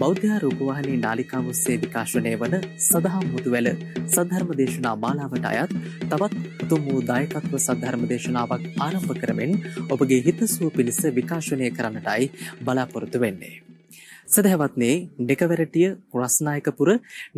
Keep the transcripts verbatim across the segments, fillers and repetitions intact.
බෞද්ධ රූපවාහිනී නාලිකාව ඔස්සේ විකාශනය වන සදහම් මුතුවැල සද්ධර්ම දේශනා මාලාවට අයත් තවත් උතුම් වූ දායකත්ව සද්ධර්ම දේශනාවක් ආරම්භ කරමින් ඔබගේ හිතසුව පිණිස විකාශනය කරන්නටයි බලාපොරොත්තු වෙන්නේ. සදහවත්නේ ඩෙකවැරටිය රස්නායකපුර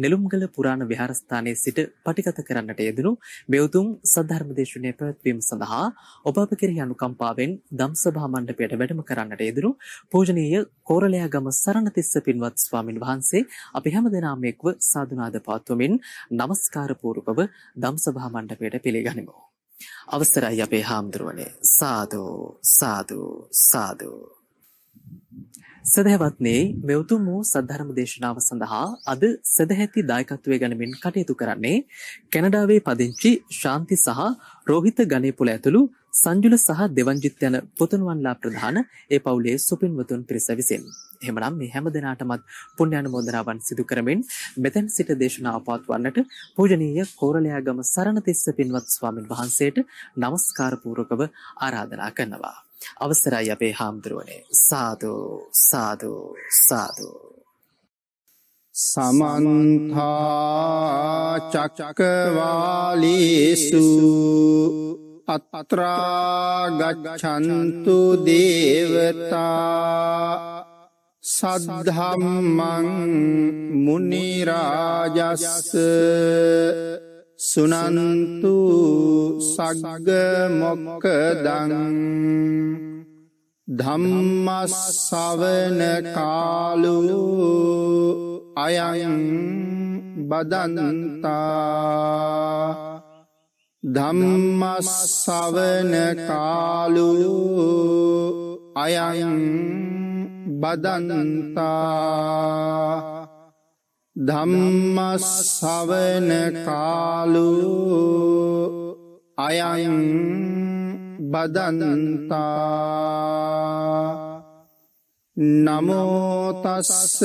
නෙළුම්ගල පුරාණ විහාරස්ථානයේ සිට පටිගත කරන්නට යෙදුණු මේ උතුම් සද්ධර්ම දේශනාවේ පැවැත්වීම සඳහා ඔබ අප කෙරෙහි අනුකම්පාවෙන් ධම්සභා මණ්ඩපයට වැඩම කරන්නට යෙදුණු පූජනීය कोरलयागम शरणतिस्स पिनवत् स्वामीन वහන්සේ අපි හැම දිනම එක්ව සාදුනාද පාත්වමින් নমස්කාර පූර්වකව ධම්සභා මණ්ඩපයට පිළිගනිමු. අවසරයි අපේ හාමුදුරුවනේ. සාදු සාදු සාදු. සදහවත්නි මේ උතුම් වූ සද්ධර්ම දේශනාව සඳහා අද සදැහැති දායකත්වයේ ගනිමින් කටයුතු කරන්නේ කැනඩාවේ පදිංචි ශාන්ති සහ රෝහිත ගණේපුල ඇතුළු संजुल सह देवंजित යන පුතුණුවන්ලා ප්‍රධාන ඒ පවුලේ සුපින්වතුන් පිරිස විසින්. එහෙමනම් මේ හැම දිනාටමත් පුණ්‍ය අනුමෝදනාවන් සිදු කරමින් මෙතෙන් සිට දේශනාව පවත්වන්නට පූජනීය කොරළයාගම සරණතිස්ස පින්වත් ස්වාමින් වහන්සේට নমස්කාර පූර්වකව ආරාධනා කරනවා. අවසරයි අපේ හාමුදුරුවනේ. සාදු සාදු සාදු. සමන්ත චක්කවාලීසු अत्रा गच्छन्तु देवता सद्धम्मं मुनिराजस् सुनन्तु सग्ग मोक्खदं धम्म सवन कालो अयं बदन्ता ධම්මස්සවන කාලෝ අයං බදන්තා ධම්මස්සවන කාලෝ අයං බදන්තා නමෝ තස්ස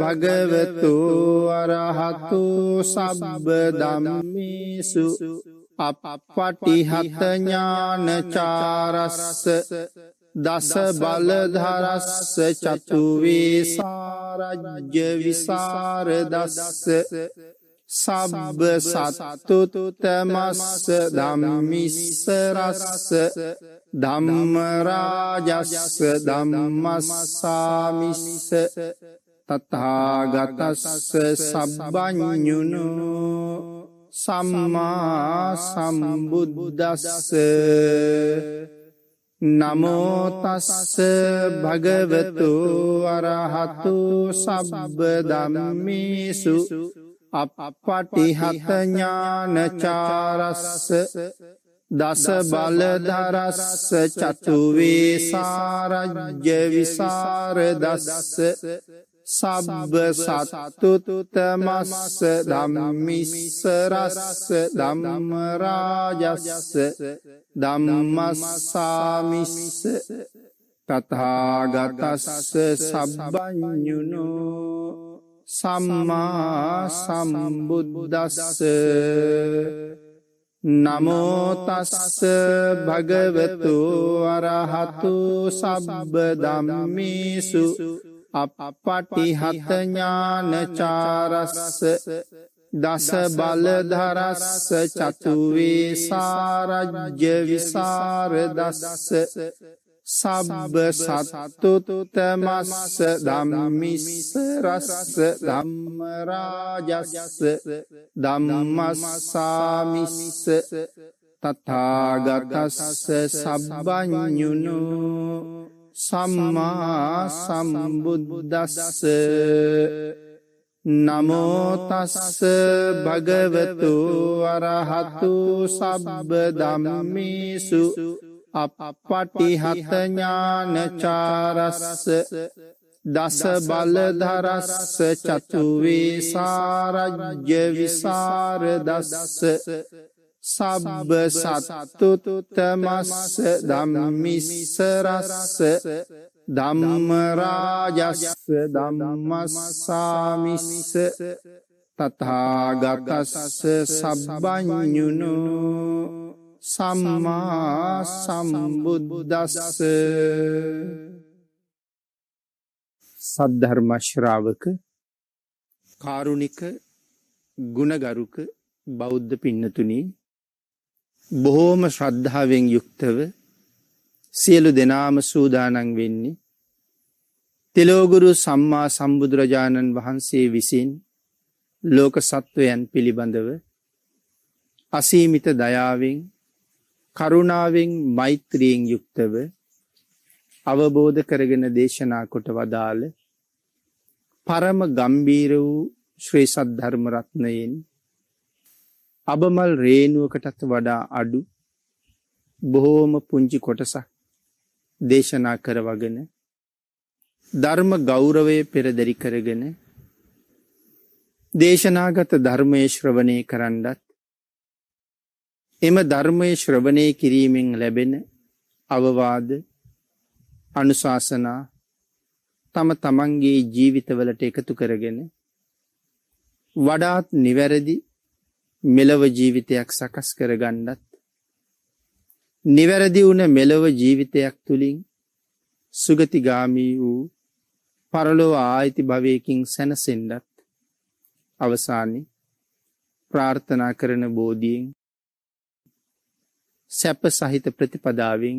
භගවතු අරහතු සබ්බ ධම්මේසු අපපටිහත ඥානචාරස්ස දස බලධරස්ස චතු වේසාරජ්‍ය විසරදස්ස සබ්බ සත්තුතමස්ස ධම්මිස්ස රස්ස ධම්ම රාජස්ස ධම්මස්සාමිස්ස තථාගතස්ස සබ්බඤුනෝ සම්මා සම්බුද්දස්ස නමෝ තස්ස භගවතු අරහතු සබ්බ ධම්මේසු අපපටිහත ඥානචාරස්ස දස බලධරස්ස චතු වේසාරජ්‍ය විසරදස්ස සබ්බ සත්තුතමස්ස ධම්මිස්ස රස්ස ධම්ම රාජස්ස ධම්මස්සාමිස්ස තථාගතස්ස සබ්බඤුනෝ සම්මා සම්බුද්දස්ස නමෝ තස්ස භගවතු අරහතු සබ්බ ධම්මේසු අපපටිහත ඥානචාරස්ස දස බලධරස්ස චතු වේසාරජ්‍ය විසරදස්ස සබ්බ සත්තුතමස්ස ධම්මිස්ස රස්ස ධම්ම රාජස්ස ධම්මස්සාමිස්ස තථාගතස්ස සබ්බඤුනෝ සම්මා සම්බුද්දස්ස නමෝ තස්ස භගවතු අරහතු සබ්බ ධම්මේසු අපපටිහත ඥානචාරස්ස දස බලධරස්ස චතු වේසාරජ්‍ය විසරදස්ස සබ්බ සත්තුතමස්ස ධම්මිස්ස රස්ස ධම්ම රාජස්ස ධම්මස්සාමිස්ස තථාගතස්ස සබ්බඤුනෝ සම්මා සම්බුද්දස්ස. सद्धर्म श्रावक कारुणिक गुणगरुक बौद्ध पिन्नतुनी බොහෝම ශ්‍රද්ධාවෙන් යුක්තව සියලු දෙනාම සූදානම් වෙන්නේ තිලෝගුරු සම්මා සම්බුදුරජාණන් වහන්සේ විසින් ලෝක සත්වයන් පිළිබඳව අසීමිත දයාවෙන් කරුණාවෙන් මෛත්‍රියෙන් යුක්තව අවබෝධ කරගෙන දේශනා කොට වදාළ පරම ගම්බීර වූ ශ්‍රී සද්ධර්ම රත්නයෙන් අබමල් රේණුවකටත් වඩා අඩු බොහෝම පුංචි කොටසක් දේශනා කරවගෙන ධර්ම ගෞරවය පෙරදරි කරගෙන දේශනාගත ධර්මයේ ශ්‍රවණය කරන්නත් එම ධර්මයේ ශ්‍රවණය කිරීමෙන් ලැබෙන අවවාද අනුශාසනා තම තමන්ගේ ජීවිතවලට එකතු කරගෙන වඩාත් නිවැරදි මෙලව ජීවිතයක් සකස් කරගන්නත් නිවැරදි වුණ මෙලව ජීවිතයක් තුළින් සුගතිගාමී වූ පරලොව ආයිති භවයකින් සැනසෙන්නත් අවසානයේ ප්‍රාර්ථනා කරන බෝධියෙන් සැප සහිත ප්‍රතිපදාවෙන්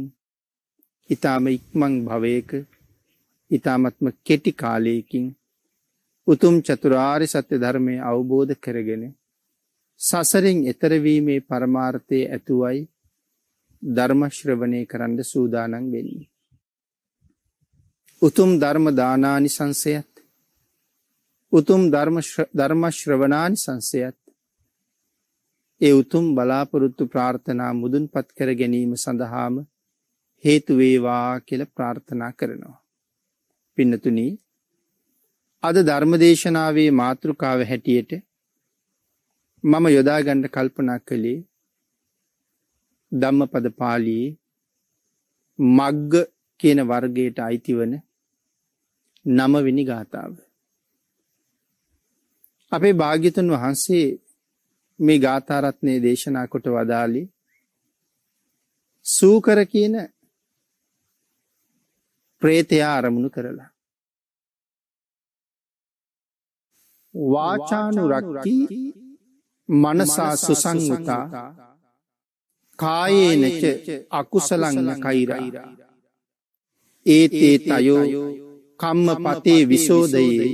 ඊටම ඉක්මන් භවයක ඊටාත්ම කෙටි කාලයකින් උතුම් චතුරාර්ය සත්‍ය ධර්මය අවබෝධ කරගෙන සසරින් එතර වීමේ පරමාර්ථයේ ඇතුවයි ධර්ම ශ්‍රවණය කරන්න සූදානම් වෙන්නේ. උතුම් ධර්ම දානානිසංසයත් උතුම් ධර්ම ධර්ම ශ්‍රවණානිසංසයත් ඒ උතුම් බලාපොරොත්තු ප්‍රාර්ථනා මුදුන්පත් කර ගැනීම සඳහාම හේතු වේවා කියලා ප්‍රාර්ථනා කරනවා. පින්නතුනි, අද ධර්ම දේශනාවේ මාතෘකාව හැටියට මම යොදා ගන්න කල්පනා කළේ ධම්මපද පාළියේ මග්ග කියන වර්ගයට අයිතිවන නවවෙනි ගාථාව. අපේ භාග්‍යතුන් වහන්සේ මේ ගාථා රත්නයේ දේශනා කොට වදාළේ සූකර කියන ප්‍රේතයා ආරමුණු කරලා වාචානුරක්ති මනසා සුසංගතා කායේනච අකුසලං කෛරා ඒතේ තයෝ කම්මපතේ විසෝදයේ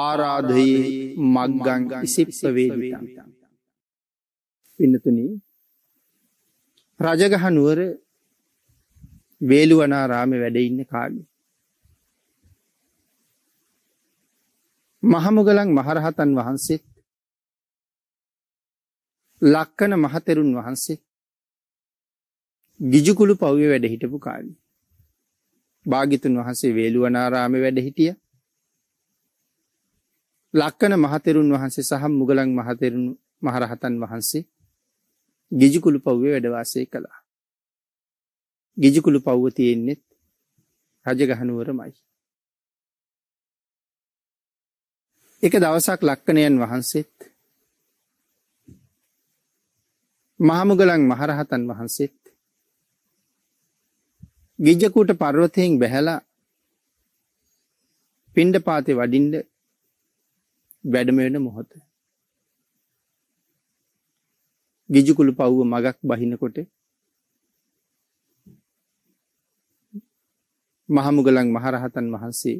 ආරාධයේ මග්ගං ඉසිප්පවේදිතං. පින්නතුනි, රජගහ නුවර වේළුවනාරාමේ වැඩ ඉන්න කාලේ මහමුගලන් මහරහතන් වහන්සේ ලක්කන මහතෙරුන් වහන්සේ ගිජුකුළු පව්වේ වැඩ හිටපු කාලේ භාග්‍යතුන් වහන්සේ වේළුවනාරාමේ වැඩ හිටිය. ලක්කන මහතෙරුන් වහන්සේ සහ මුගලන් මහතෙරුන් මහරහතන් වහන්සේ ගිජුකුළු පව්වේ වැඩ වාසය කළා. ගිජුකුළු පව්ව තියෙන්නේ රජගහ නුවරමයි. එක දවසක් ලක්කනයන් වහන්සේත් මහමුගලන් මහරහතන් වහන්සේත් ගිජ්ජකූට පර්වතයෙන් බැහැලා පිණ්ඩපාතේ වඩින්න වැඩම වෙන මොහොත ගිජුකුළු පව්ව මගක් බහිනකොට මහමුගලන් මහරහතන් වහන්සේ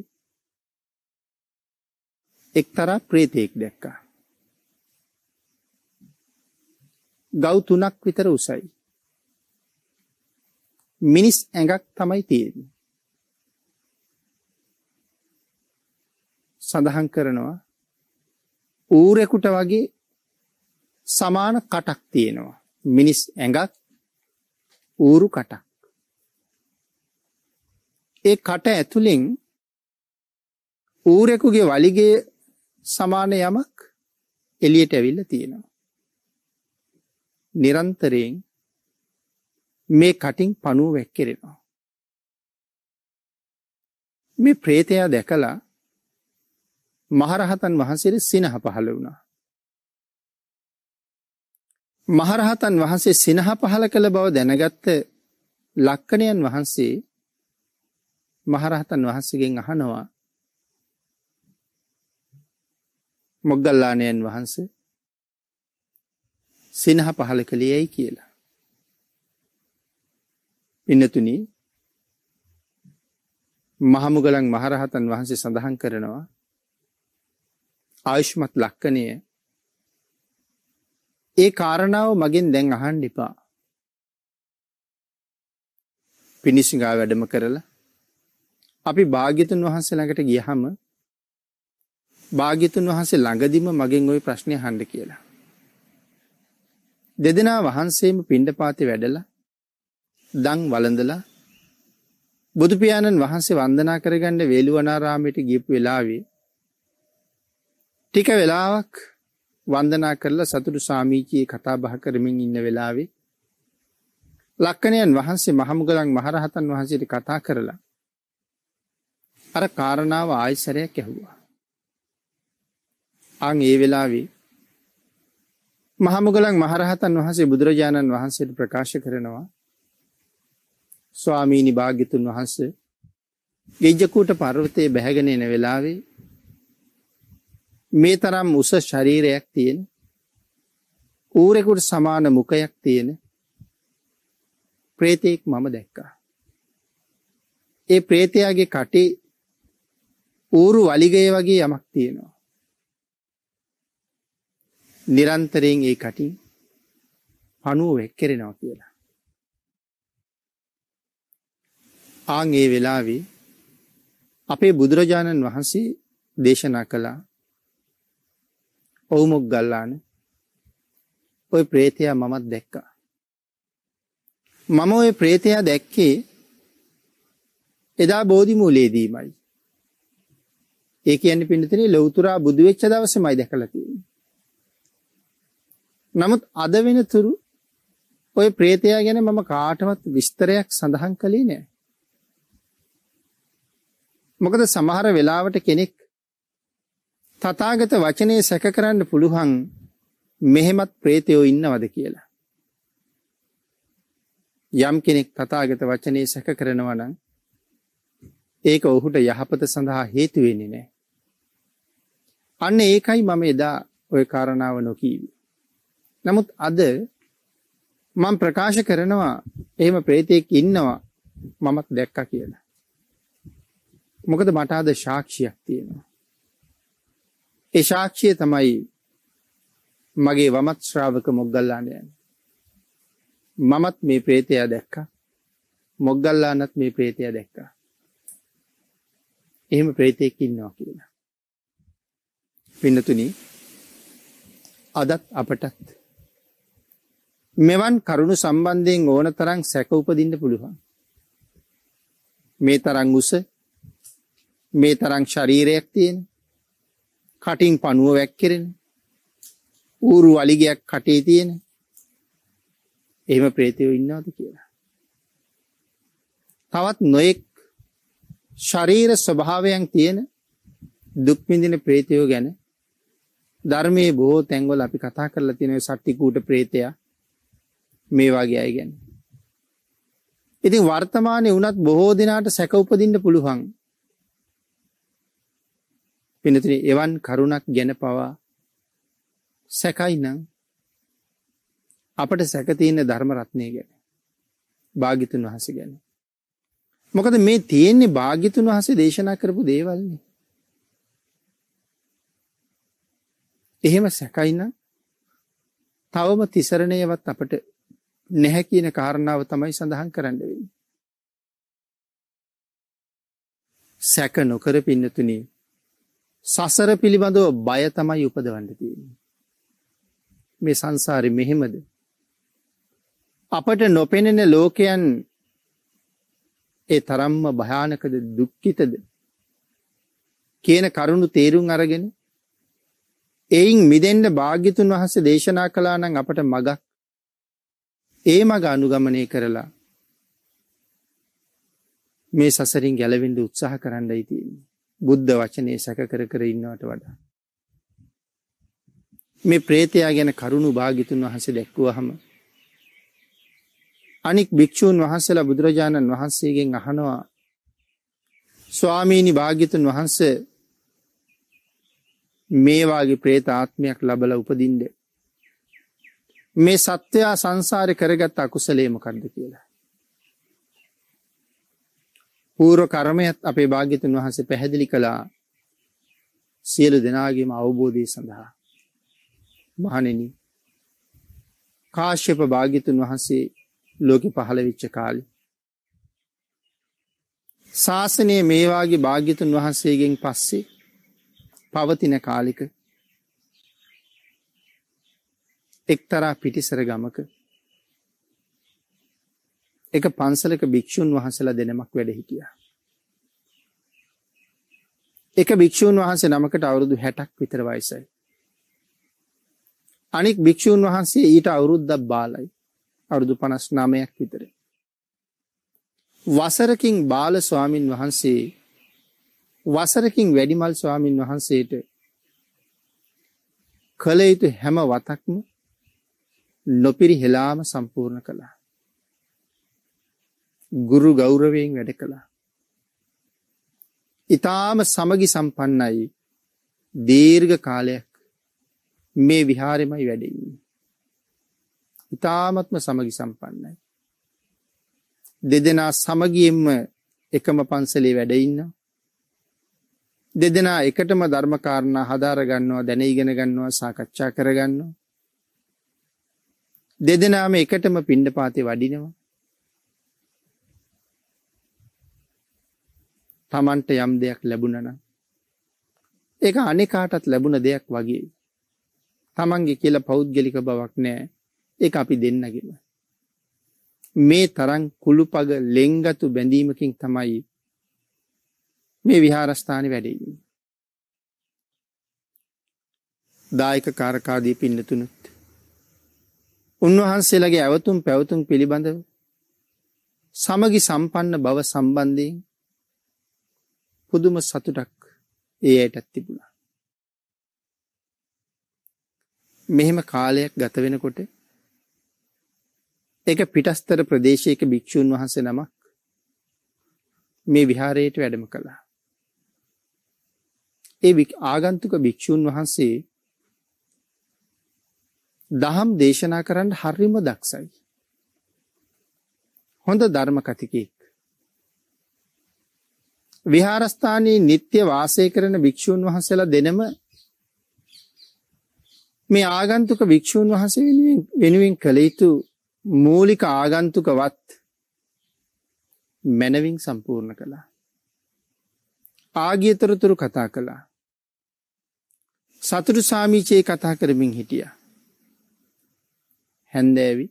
එක්තරා ප්‍රේතෙක් දැක්කා. ගව් තුනක් විතර උසයි, මිනිස් ඇඟක් තමයි තියෙන්නේ. සඳහන් කරනවා ඌරෙකුට වගේ සමාන කටක් තියෙනවා. මිනිස් ඇඟක් ඌරු කටක්. ඒ කට ඇතුලෙන් ඌරෙකුගේ වලිගේ සමාන යමක් එළියට ඇවිල්ලා තියෙනවා. නිරන්තරයෙන් මේ කටින් පණුව වැක්කිරෙනවා. මේ ප්‍රේතයා දැකලා මහරහතන් වහන්සේට සිනහ පහළ වුණා. මහරහතන් වහන්සේ සිනහ පහළ කළ බව දැනගත්ත ලක්කණයන් වහන්සේ මහරහතන් වහන්සේගෙන් අහනවා මොග්ගල්ලාණයන් වහන්සේ සිනහ පහල කළේයි කියලා. පින්නතුනි, මහමුගලන් මහරහතන් වහන්සේ සඳහන් කරනවා ආයුෂ්මත් ලක්කණය ඒ කාරණාව මගෙන් දැන් අහන්න එපා. පිනිසිඟා වැඩම කරලා අපි භාග්‍යතුන් වහන්සේ ළඟට ගියහම භාග්‍යතුන් වහන්සේ ළඟදීම මගෙන් ওই ප්‍රශ්නේ අහන්න කියලා. දෙදෙනා වහන්සේම පිණ්ඩපාතේ වැඩලා දන් වළඳලා බුදු පියාණන් වහන්සේ වන්දනා කරගන්න වේළුවනාරාමයට ගියපු වෙලාවේ ටික වෙලාවක් වන්දනා කරලා සතුටු සාමිචියේ කතා බහ කරමින් ඉන්න වෙලාවේ ලක්කණයන් වහන්සේ මහමුගලන් මහරහතන් වහන්සේට කතා කරලා අර කාරණාව ආයසරයක් ඇහුවා. අන් ඒ වෙලාවේ මහමුගලන් මහරහතන් වහන්සේ බුදුරජාණන් වහන්සේට ප්‍රකාශ කරනවා, ස්වාමීනි භාග්‍යතුන් වහන්සේ ගෙජ්ජකූට පර්වතයේ බැහැගෙන එන වෙලාවේ මේ තරම් උස ශරීරයක් තියෙන, ඌරෙකුට සමාන මුඛයක් තියෙන ප්‍රේතෙක් මම දැක්කා. ඒ ප්‍රේතයාගේ කටේ ඌරු වලිගය වගේ යමක් තියෙනවා. නිරන්තරයෙන් ඒ කටින් පණුව වෙක්කරෙනවා කියලා. ආන් ඒ වෙලාවේ අපේ බුදුරජාණන් වහන්සේ දේශනා කළා, ඔව් මොග්ගල්ලාන, ඔය ප්‍රේතයා මමත් දැක්කා. මම ඔය ප්‍රේතයා දැක්කේ එදා බෝධි මූලයේදීමයි. ඒ කියන්නේ පින්නතනේ ලෞතුරා බුදු වෙච්ච දවසේමයි දැකලා තියෙන්නේ. නමුත් අද වෙනතුරු ඔය ප්‍රේතයා ගැන මම කාටවත් විස්තරයක් සඳහන් කළේ නෑ. මොකද සමහර වෙලාවට කෙනෙක් තථාගත වචනේ සැක කරන්න පුළුවන් මෙහෙමත් ප්‍රේතයෝ ඉන්නවද කියලා. යම් කෙනෙක් තථාගත වචනේ සැක කරනවා නම් ඒක ඔහුට යහපත සඳහා හේතු වෙන්නේ නෑ. අන්න ඒකයි මම එදා ඔය කාරණාව නොකීවේ. නමුත් අද මම ප්‍රකාශ කරනවා එහෙම ප්‍රේතෙක් ඉන්නවා මමත් දැක්කා කියලා. මොකද මට අද සාක්ෂියක් තියෙනවා. ඒ සාක්ෂිය තමයි මගේ වමත් ශ්‍රාවක මොග්ගල්ලාණන්. මමත් මේ ප්‍රේතයා දැක්කා. මොග්ගල්ලාණන්ත් මේ ප්‍රේතයා දැක්කා. එහෙම ප්‍රේතෙක් ඉන්නවා කියලා. පින්නතුනි, අදත් අපටත් මෙවන් කරුණු සම්බන්ධයෙන් ඕන තරම් සැක උපදින්න පුළුවන්. මේ තරම් උස, මේ තරම් ශරීරයක් තියෙන, කටින් පණුව වැක්කිරෙන, ඌරු වලිගයක් කටේ තියෙන එහෙම ප්‍රේතයෝ ඉන්නවද කියලා. තවත් නොඑක් ශරීර ස්වභාවයන් තියෙන දුක් විඳින ප්‍රේතයෝ ගැන ධර්මයේ බොහෝ තැන්වල අපි කතා කරලා තියෙනවා. සට්ටිකූට ප්‍රේතයා මේ වගේ අය ගැන. ඉතින් වර්තමානයේ වුණත් බොහෝ දිනාට සැක උපදින්න පුළුවන්. පින්නතුනි, එවන් කරුණක් ගැන පවා සැකයි නම් අපට සැක තියෙන ධර්ම රත්නය ගැන, භාග්‍යතුන් වහන්සේ ගැන. මොකද මේ තියෙන්නේ භාග්‍යතුන් වහන්සේ දේශනා කරපු දේවල්නේ. එහෙම සැකයි නම් තවම තිසරණයවත් අපට නැහැ කියන කාරණාව තමයි සඳහන් කරන්න වෙන්නේ. සැක නොකර පින්නතුනි, සසර පිළිබඳව බය තමයි උපදවන්න තියෙන්නේ. මේ සංසාරේ මෙහෙමද? අපට නොපෙනෙන ලෝකයන් ඒ තරම්ම භයානකද, දුක්ඛිතද කියන කරුණු තේරුම් අරගෙන එයින් මිදෙන්න භාග්‍යතුන් වහන්සේ දේශනා කළා නම් අපට මගක්, ඒ මග අනුගමනය කරලා මේ සසරින් ගැලවෙන්න උත්සාහ කරන්නයි තියෙන්නේ. බුද්ධ වචනේ සැක කර කර ඉන්නවට වඩා මේ ප්‍රේතයා ගැන කරුණු භාග්‍යතුන් වහන්සේ දැක්වුවාම අනික් භික්ෂූන් වහන්සේලා බුදුරජාණන් වහන්සේගෙන් අහනවා, ස්වාමීනි භාග්‍යතුන් වහන්සේ මේ වාගේ പ്രേත ආත්මයක් ලැබලා උපදින්න. මේ සත්‍යය සංසාරේ කරගත් අකුසලයේ මොකද්ද කියලා. පූර්ව කර්මයත් අපේ භාග්‍යතුන් වහන්සේ පැහැදිලි කළා සියලු දෙනාගේම අවබෝධය සඳහා. මහණෙනි, කාශ්‍යප භාග්‍යතුන් වහන්සේ ලෝකෙ පහළ වෙච්ච කාලේ ශාසනයේ මේ වාගේ භාග්‍යතුන් වහන්සේගෙන් පස්සේ පවතින කාලික එක්තරා පිටිසර ගමක එක පන්සලක භික්ෂුන් වහන්සේලා දෙනමක් වැඩ හිටියා. එක භික්ෂුන් වහන්සේ නමකට අවුරුදු හැටක් විතර වයසයි. අනෙක් භික්ෂුන් වහන්සේ ඊට අවුරුද්දක් බාලයි. අවුරුදු පනස් නවයක් විතර. වසරකින් බාල ස්වාමින් වහන්සේ වසරකින් වැඩිමල් ස්වාමින් වහන්සේට කළ යුතු හැම වතක්ම නොපිරිහෙලාම සම්පූර්ණ කළා. ගුරු ගෞරවයෙන් වැඩ කළා. ඊටාම සමගි සම්පන්නයි. දීර්ඝ කාලයක් මේ විහාරෙමයි වැඩ ඉන්නේ. ඊටාමත්ම සමගි සම්පන්නයි. දෙදෙනා සමගියෙන්ම එකම පන්සලේ වැඩ ඉන්නවා. දෙදෙනා එකටම ධර්ම කාරණා හදාර ගන්නවා, දැන ඉගෙන ගන්නවා, සාකච්ඡා කර ගන්නවා. දෙදෙනාම එකටම පිණ්ඩපාතේ වඩිනවා. තමන්ට යම් දෙයක් ලැබුණා නම් ඒක අනිකාටත් ලැබුණ දෙයක් වගේ. තමන්ගේ කියලා පෞද්ගලික බවක් නැහැ. ඒක අපි දෙන්නගෙන මේ තරම් කුළුපග ලෙන්ගතු බැඳීමකින් තමයි මේ විහාරස්ථානේ වැඩ ඉන්නේ. දායක කාරකාදී පින්නතුනුත් උන්වහන්සේලාගේ අවතුම් පැවතුම් පිළිබඳව සමගි සම්පන්න බව සම්බන්ධයෙන් පුදුම සතුටක් ඒ ඇටත් තිබුණා. මෙහෙම කාලයක් ගත වෙනකොට ඒක පිටස්තර ප්‍රදේශයක භික්ෂුන් වහන්සේ නමක් මේ විහාරයට වැඩම කළා. ඒ ආගන්තුක භික්ෂුන් වහන්සේ දහම් දේශනා කරන්න හරිම දක්ෂයි. හොඳ ධර්ම කතිකෙක්. විහාරස්ථානයේ නිත්‍ය වාසය කරන භික්ෂුන් වහන්සේලා දෙනම මේ ආගන්තුක භික්ෂුන් වහන්සේ වෙනුවෙන් වෙනුවෙන් කළ යුතු මූලික ආගන්තුකවත් මනවින් සම්පූර්ණ කළා. ආගියතරතුරු කතා කළා. සතුරු සාමිචේ කතා කරමින් හිටියා. හැන්දෑවි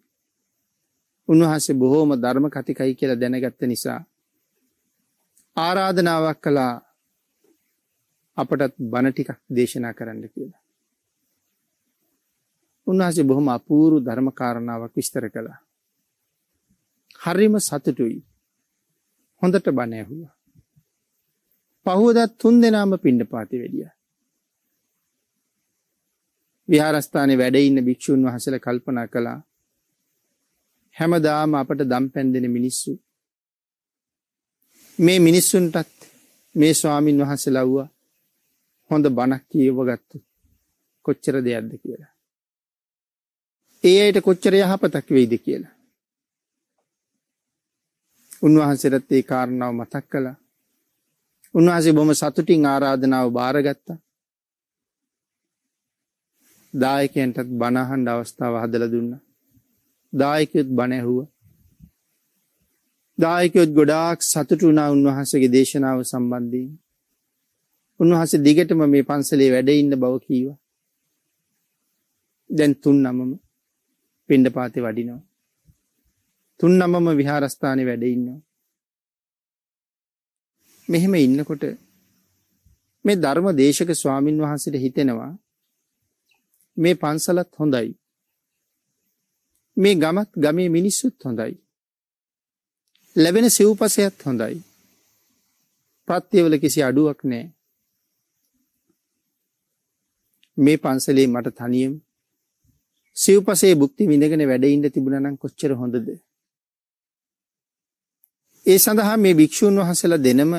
උන්වහන්සේ බොහෝම ධර්ම කතිකයි කියලා දැනගත්ත නිසා ආරාධනාවක් කළා අපටත් බණ ටිකක් දේශනා කරන්න කියලා. උන්වහන්සේ බොහොම අපූර්ව ධර්ම කාරණාවක් විස්තර කළා. හරිම සතුටුයි. හොඳට බණ ඇහුවා. පහවදා තුන් දෙනාම පිණ්ඩපාතේ වැඩියා. විහාරස්ථානේ වැඩ ඉන්න භික්ෂුන් වහන්සේලා කල්පනා කළා හැමදාම අපට දම්පැන් දෙන මිනිස්සු මේ මිනිස්සුන්ටත් මේ ස්වාමින් වහන්සේලා වුණා හොඳ බණක් කියවගත්තු කොච්චර දෙයක්ද කියලා. ඒ ඇයිට කොච්චර යහපතක් වෙයිද කියලා. උන්වහන්සේට ඒ කාරණාව මතක් කළා. උන්වහන්සේ බොහොම සතුටින් ආරාධනාව බාරගත්තා. දායකයන්ටත් බණ අහන්න අවස්ථාව හදලා දුන්නා. දායකයොත් බණ ඇහුවා. දායකයොත් ගොඩාක් සතුටු වුණා උන්වහන්සේගේ දේශනාව සම්බන්ධයෙන්. උන්වහන්සේ දිගටම මේ පන්සලේ වැඩ ඉන්න බව කීවා. දැන් තුන් නමම පිණ්ඩපාතේ වඩිනවා. තුන් නමම විහාරස්ථානේ වැඩ ඉන්නවා. මෙහෙම ඉන්නකොට මේ ධර්මදේශක ස්වාමින් වහන්සේට හිතෙනවා මේ පන්සලත් හොඳයි. මේ ගමත් ගමේ මිනිස්සුත් හොඳයි. ලැබෙන සිව්පසයත් හොඳයි. ප්‍රත්‍යවල කිසි අඩුවක් නැහැ. මේ පන්සලේ මට තනියම සිව්පසේ භුක්ති විඳගෙන වැඩ ඉන්න තිබුණා නම් කොච්චර හොඳද? ඒ සඳහා මේ භික්ෂුන් වහන්සේලා දෙනම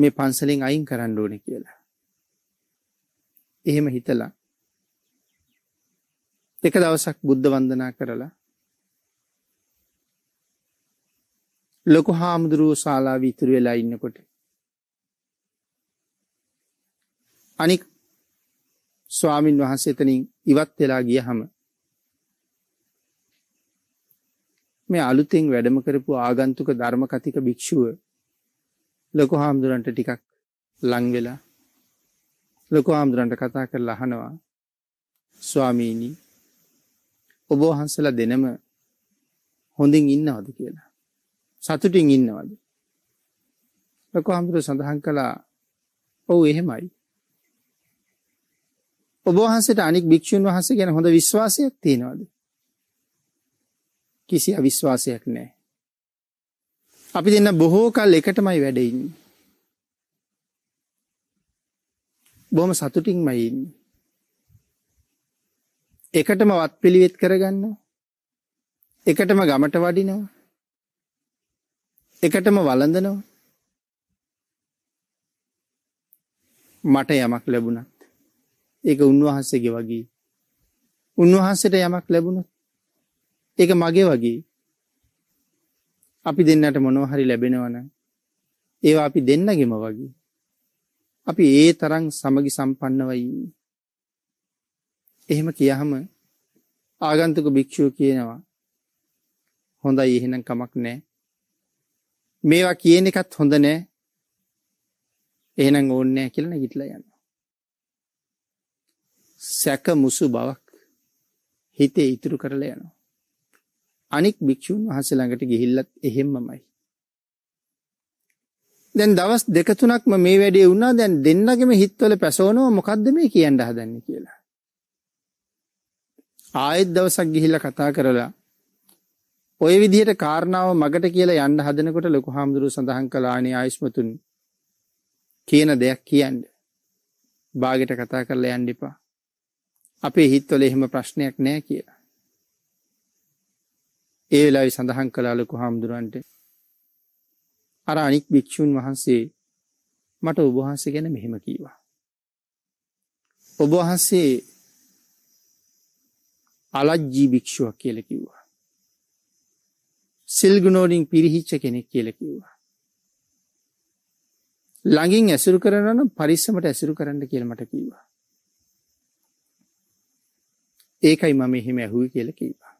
මේ පන්සලෙන් අයින් කරන්න ඕනේ කියලා. එහෙම හිතලා එක දවසක් බුද්ධ වන්දනා කරලා ලොකු හාමුදුරුවෝ ශාලාවේ ඉතුරු වෙලා ඉන්නකොට අනික් ස්වාමින් වහන්සේ එතනින් ඉවත් වෙලා ගියහම මේ අලුතෙන් වැඩම කරපු ආගන්තුක ධර්ම කතික භික්ෂුව ලොකු හාමුදුරන්ට ටිකක් ලං වෙලා ලොකු හාමුදුරන්ට කතා කරලා අහනවා, ස්වාමීනි ඔබ වහන්සලා දෙනම හොඳින් ඉන්නවද කියලා, සතුටින් ඉන්නවද? ලොකු හාමුදුරුවෝ සඳහන් කළා, ඔව් එහෙමයි. ඔබ වහන්සේට අනික් භික්ෂුන් වහන්සේ ගැන හොඳ විශ්වාසයක් තියෙනවද? කිසි අවිශ්වාසයක් නැහැ. අපි දෙන්න බොහෝ කල් එකටමයි වැඩ ඉන්නේ. බොහොම සතුටින්මයි ඉන්නේ. එකටම වත්පිළිවෙත් කරගන්නවා. එකටම ගමට වඩිනවා. එකටම වළඳනවා. මට යමක් ලැබුණා. ඒක උන්වහන්සේගේ වගේ. උන්වහන්සේට යමක් ලැබුණා. ඒක මගේ වගේ. අපි දෙන්නට මොනවා හරි ලැබෙනවනම් ඒවා අපි දෙන්නගෙම වගේ. අපි ඒ තරම් සමගි සම්පන්නවයි ඉන්නේ. එහෙම කියහම ආගන්තුක භික්ෂුව කියනවා, හොඳයි එහෙනම් කමක් නැහැ. මේවා කියන එකත් හොඳ නැහැ. එහෙනම් ඕනේ නැහැ කියලා නැගිටලා යනවා. සැක මුසු බවක් හිතේ ඉතුරු කරලා යනවා. අනික් භික්ෂුන් වහන්සේ ළඟට ගිහිල්ලත් එහෙමමයි. දැන් දවස් දෙක තුනක්ම මේ වැඩේ වුණා. දැන් දෙන්නගෙම හිතවල පැසවනවා, මොකද්ද මේ කියන්න හදන්නේ කියලා. ආයෙත් දවසක් ගිහිල්ලා කතා කරලා ওই විදිහට කාරණාව මගට කියලා යන්න හදනකොට ලොකු හාමුදුරුවෝ සඳහන් කළා, "අනේ ආයුෂ්මතුනි කියන දෙයක් කියන්න. බාගෙට කතා කරලා යන්න එපා. අපේ හිතවල එහෙම ප්‍රශ්නයක් නැහැ" කියලා. ඒ වෙලාවේ සඳහන් කළා ලොකු හාමුදුරන්ට, අර අනික් භික්ෂුන් වහන්සේ මට ඔබ වහන්සේ ගැන මෙහෙම කීවා. ඔබ වහන්සේ අලජ්ජී භික්ෂුවක් කියලා කිව්වා. සිල් ගුණ වලින් පිරිහිච්ච කෙනෙක් කියලා කිව්වා. ළඟින් ඇසුරු කරනවා නම් පරිස්සමට ඇසුරු කරන්න කියලා මට කිව්වා. ඒකයි මම එහෙම ඇහුවේ කියලා කිව්වා.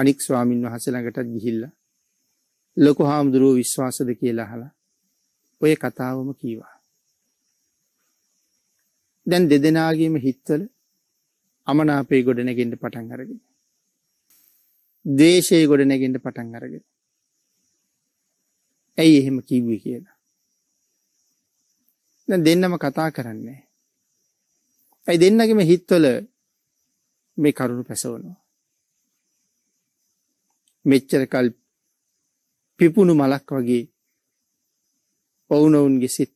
අනික් ස්වාමීන් වහන්සේ ළඟටත් ගිහිල්ලා ලොකු හාමුදුරුවෝ විශ්වාසද කියලා අහලා ඔය කතාවම කීවා. දැන් දෙදෙනාගේම හිතවල අමනාපේ ගොඩනැගෙන්න පටන් අරගෙන, ද්වේෂය ගොඩනැගෙන්න පටන් අරගෙන, ඇයි එහෙම කිව්වේ කියලා. දැන් දෙන්නම කතා කරන්නේ. ඇයි දෙන්නගේම හිතවල මේ කරුණු පැසවනවා. මෙච්චර කල් පිපුණු මලක් වගේ ඔවුනොවුන්ගේ සිත්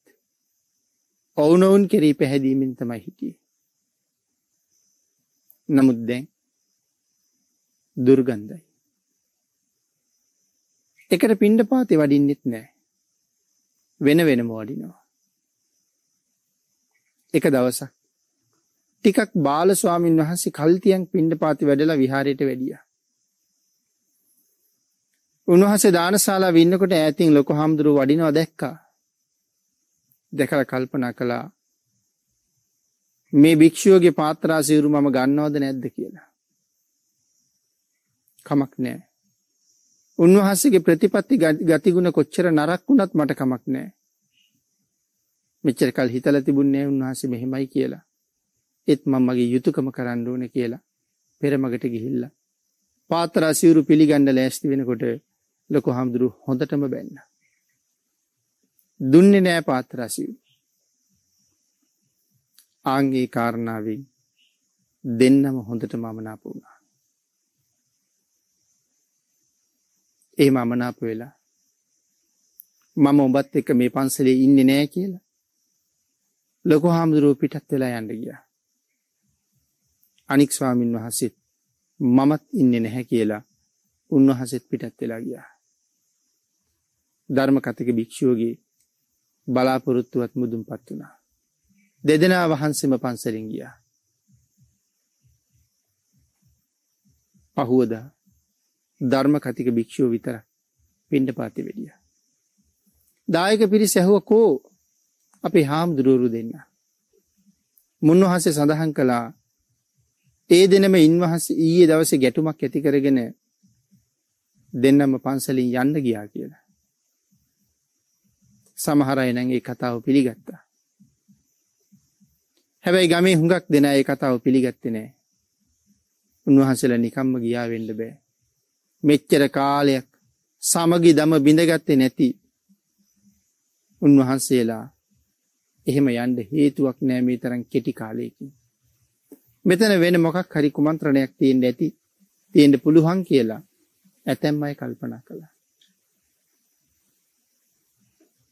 ඔවුනොවුන් කෙරී පැහැදීමෙන් තමයි හිටියේ. නමුත් දැන් දුර්ගන්ධයි. එකට පිණ්ඩපාතේ වඩින්නෙත් නැහැ. වෙන වෙනම වඩිනවා. එක දවසක් ටිකක් බාල ස්වාමින් වහන්සේ කල්තියන් පිණ්ඩපාතේ වැඩලා විහාරයට වැඩියා. උන්වහන්සේ දානශාලාව ඉන්නකොට ඈතින් ලොකු හාමුදුරුවෝ වඩිනවා දැක්කා. දැකලා කල්පනා කළා, මේ භික්ෂුවගේ පාත්‍රා සිවුරු මම ගන්නවද නැද්ද කියලා. කමක් නැහැ. උන්වහන්සේගේ ප්‍රතිපත්ති ගතිගුණ කොච්චර නරක් වුණත් මට කමක් නැහැ. මෙච්චර කල් හිතලා තිබුණේ උන්වහන්සේ මෙහෙමයි කියලා. ඒත් මම මගේ යුතුයකම කරන්න ඕනේ කියලා පෙරමගට ගිහිල්ලා පාත්‍රා සිවුරු පිළිගන්න ලෑස්ති වෙනකොට ලොකු හාමුදුරු හොඳටම බැන්න. දුන්නේ නෑ පාත්‍රා සිවුරු. ආංගේ කාරණාවෙන් දෙන්නම හොඳටම අමනාප වුණා. එහෙම අමනාප වෙලා මම ඔබත් එක්ක මේ පන්සලේ ඉන්නේ නෑ කියලා ලොකු හාමුදුරු පිටත් වෙලා යන්න ගියා. අනික් ස්වාමින් වහන්සේ මමත් ඉන්නේ නැහැ කියලා උන්වහන්සේත් පිටත් වෙලා ගියා. ධර්ම කතික භික්ෂුවගේ බලාපොරොත්තුවත් මුදුන්පත් වුණා. දෙදෙනා වහන්සේම පන්සලෙන් ගියා. පහුවදා ධර්ම කතික භික්ෂුව විතර පිණ්ඩපාතේ වෙඩියා. දායක පිරිස ඇහුවා කෝ අපේ හාමුදුරුවරු දෙන්න. මුන්නහන්සේ සඳහන් කළා ඒ දිනෙම ඉන්වහන්සේ ඊයේ දවසේ ගැටුමක් ඇති කරගෙන දෙන්නම පන්සලින් යන්න ගියා කියලා. සමහර අය නම් ඒ කතාව පිළිගත්තා. හැබැයි ගමේ හුඟක් දෙනා ඒ කතාව පිළිගත්තේ නැහැ. උන්වහන්සේලා නිකම්ම ගියා වෙන්න බෑ. මෙච්චර කාලයක් සමගි දම බිඳගත්තේ නැති උන්වහන්සේලා එහෙම යන්න හේතුවක් නැහැ මේ තරම් කෙටි කාලයකින්. මෙතන වෙන මොකක් හරි කුමන්ත්‍රණයක් තියෙන්න ඇති තියෙන්න පුළුවන් කියලා ඇතැම් අය කල්පනා කළා.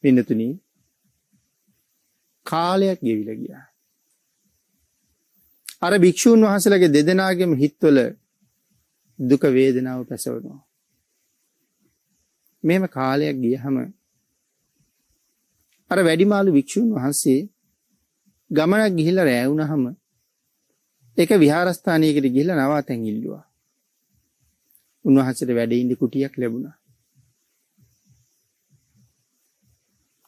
පින්නතුනි කාලයක් ගෙවිලා ගියා. අර භික්ෂුන් වහන්සේලාගේ දෙදෙනාගේම හිතවල දුක වේදනාව පැසවෙනවා. මෙහෙම කාලයක් ගියහම අර වැඩිමාළු භික්ෂුන් වහන්සේ ගමනක් ගිහිල්ලා රැ වුණාම ඒක විහාරස්ථානයකට ගිහිල්ලා නවාතැන් ඉල්ලුවා. උන්වහන්සේට වැඩ ඉඳි කුටියක් ලැබුණා.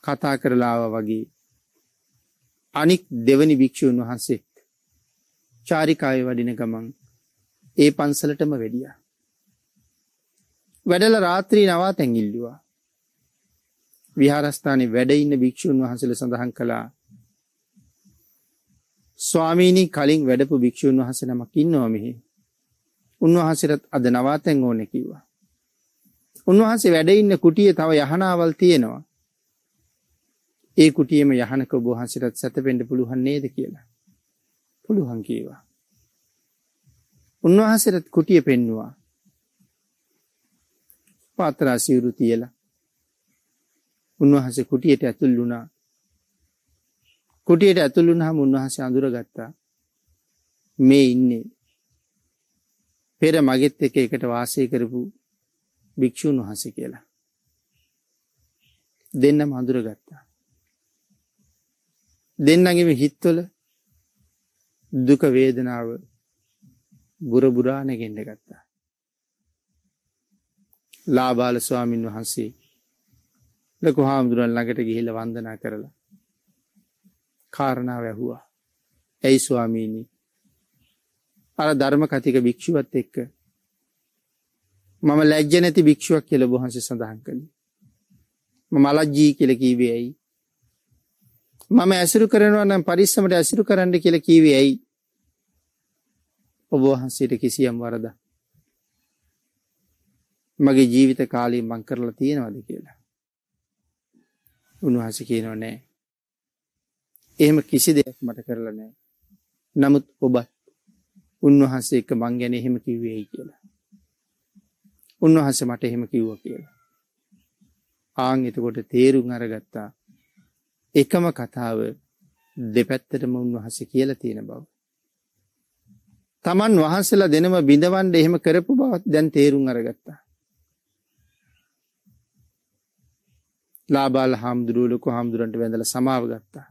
කතා කරලා ආවා වගේ අනික් දෙවනි භික්ෂුන් වහන්සේ චාරිකාවේ වඩින ගමන් ඒ පන්සලටම වැඩියා. වැඩලා රාත්‍රී නවාතැන් ඉල්ලුවා. විහාරස්ථානයේ වැඩ ඉන්න භික්ෂුන් වහන්සේලා සඳහන් කළා ස්වාමීනි කලින් වැඩපු භික්ෂුන් වහන්සේ නමක් ඉන්නවා මෙහි. උන්වහන්සේට අද නවාතැන් ඕනේ කිව්වා. උන්වහන්සේ වැඩ ඉන්න කුටියේ තව යහනාවල් තියෙනවා. ඒ කුටියේම යහනක ඔබ වහන්සේට සැතපෙන්න පුළුවන් නේද කියලා. පුළුවන් කිව්වා. උන්වහන්සේට කුටිය පෙන්නවා. පාත්‍රා සිවුරු තියලා උන්වහන්සේ කුටියට ඇතුල් වුණා. කුටියට ඇතුල් වුණාම උන්වහන්සේ අඳුරගත්තා මේ ඉන්නේ පෙර මගෙත් එක එකට වාසය කරපු භික්ෂුන් වහන්සේ කියලා. දෙන්නම අඳුරගත්තා. දෙන්නගේම හිතවල දුක වේදනාව බුරබුරා නැගෙන්න ගත්තා. ලාබාල ස්වාමීන් වහන්සේ ලොකු හාමුදුරන් ළඟට ගිහිල්ලා වන්දනා කරලා කාරණාව ඇහුවා. "ඇයි ස්වාමීනි අර ධර්ම කතික භික්ෂුවත් එක්ක මම ලැජ්ජ නැති භික්ෂුවක් කියලා ඔබ වහන්සේ සඳහන් කළේ. මම අලජ්ජී කියලා කිව්වේ ඇයි? මම ඇසුරු කරනවා නම් පරිස්සමට ඇසුරු කරන්න කියලා කිව්වේ ඇයි? ඔබ වහන්සේට කිසියම් වරදක් මගේ ජීවිත කාලේ මං කරලා තියෙනවද කියලා." උන්වහන්සේ කියනවා නෑ. එහෙම කිසි දෙයක් මට කරලා නෑ. නමුත් ඔබ උන්වහන්සේ එක්ක මං ගැන එහෙම කිව්වේයි කියලා. උන්වහන්සේ මට එහෙම කිව්වා කියලා. ආන් එතකොට තේරුම් අරගත්තා එකම කතාව දෙපැත්තටම උන්වහන්සේ කියලා තියෙන බව. තමන් වහන්සේලා දෙනම බිඳවන්න එහෙම කරපු බවත් දැන් තේරුම් අරගත්තා. ලාබාල හාමුදුරුවෝ ලොකු හාමුදුරන්ට වැඳලා සමාව ගත්තා.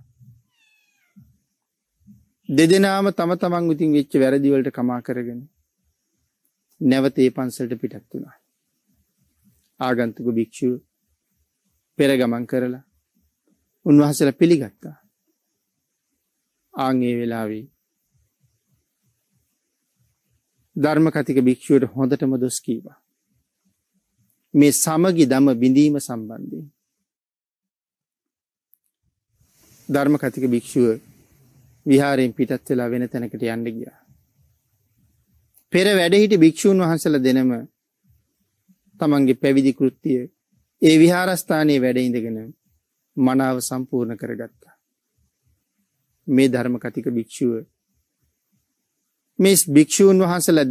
දෙදෙනාම තම තමන් විතින් වෙච්ච වැරදි වලට කමා කරගෙන නැවත ඒ පන්සලට පිටත් වුණා. ආගන්තුක භික්ෂුව පෙර ගමන් කරලා උන්වහන්සේලා පිළිගත්තා. ආන් ඒ වෙලාවේ ධර්ම කතික භික්ෂුවට හොඳටම දොස් කීවා. මේ සමගි දම බිඳීම සම්බන්ධයෙන්. ධර්ම කතික භික්ෂුව විහාරයෙන් පිටත් වෙලා වෙන තැනකට යන්න ගියා. පෙර වැඩ සිටි භික්ෂුන් වහන්සේලා දෙනම තමන්ගේ පැවිදි කෘත්‍යය ඒ විහාරස්ථානයේ වැඩ ඉඳගෙන මනාව සම්පූර්ණ කරගත්තා. මේ ධර්ම කතික භික්ෂුව මේ භික්ෂූන් වහන්සේලා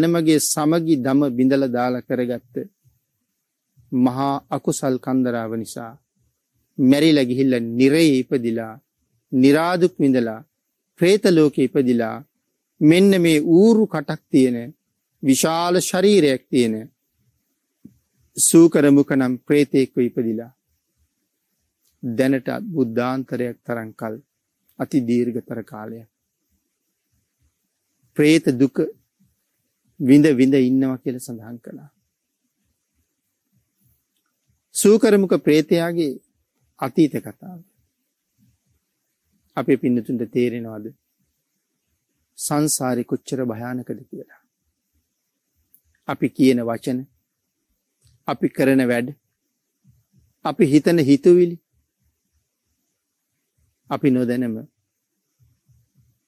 දෙනමගේ සමගි දම බිඳලා දාලා කරගත්ත මහා අකුසල් කන්දරාව නිසා මැරිලා ගිහිල්ලා නිරේ ඉපදිලා නිරාදුක් විඳලා ප්‍රේත ලෝකේ ඉපදිලා මෙන්න මේ ඌරු කටක් තියෙන විශාල ශරීරයක් තියෙන සූකර මුඛ නම් ප්‍රේතෙක් වෙ ඉපදිලා දැනට බුද්ධාන්තරයක් තරම් කල් අති දීර්ඝතර කාලයක් ප්‍රේත දුක විඳ විඳ ඉන්නවා කියලා සඳහන් කළා. සූකරමුක ප්‍රේතයාගේ අතීත කතාව අපේ පින්නතුන්ට තේරෙනවද සංසාරේ කොච්චර භයානකද කියලා? අපි කියන වචන, අපි කරන වැඩ, අපි හිතන හිතුවිලි අපි නොදැනම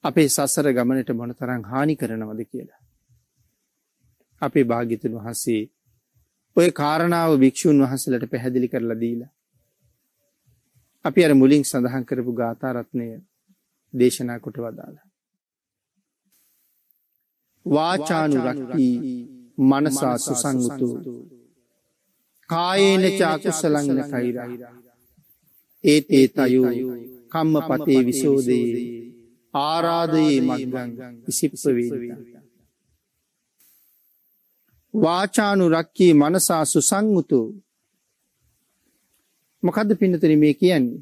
අපේ සසර ගමනට මොනතරම් හානි කරනවද කියලා. අපේ භාග්‍යතුන් වහන්සේ ඔය කාරණාව භික්ෂුන් වහන්සේලාට පැහැදිලි කරලා දීලා අපි අර මුලින් සඳහන් කරපු ගාථා රත්නය දේශනා කොට වදාළා. වාචානුරක්ඛී මනසා සුසංගතෝ කායේන ච අකුසලං න කෛරා ඒතේ තයෝ කම්මපතේ විසෝදේ ආරාදේ මග්ගං විසිප්පවේදි. වාචානුරක්ඛී මනසා සුසංගතෝ මොකද්ද පින්නතේ මේ කියන්නේ?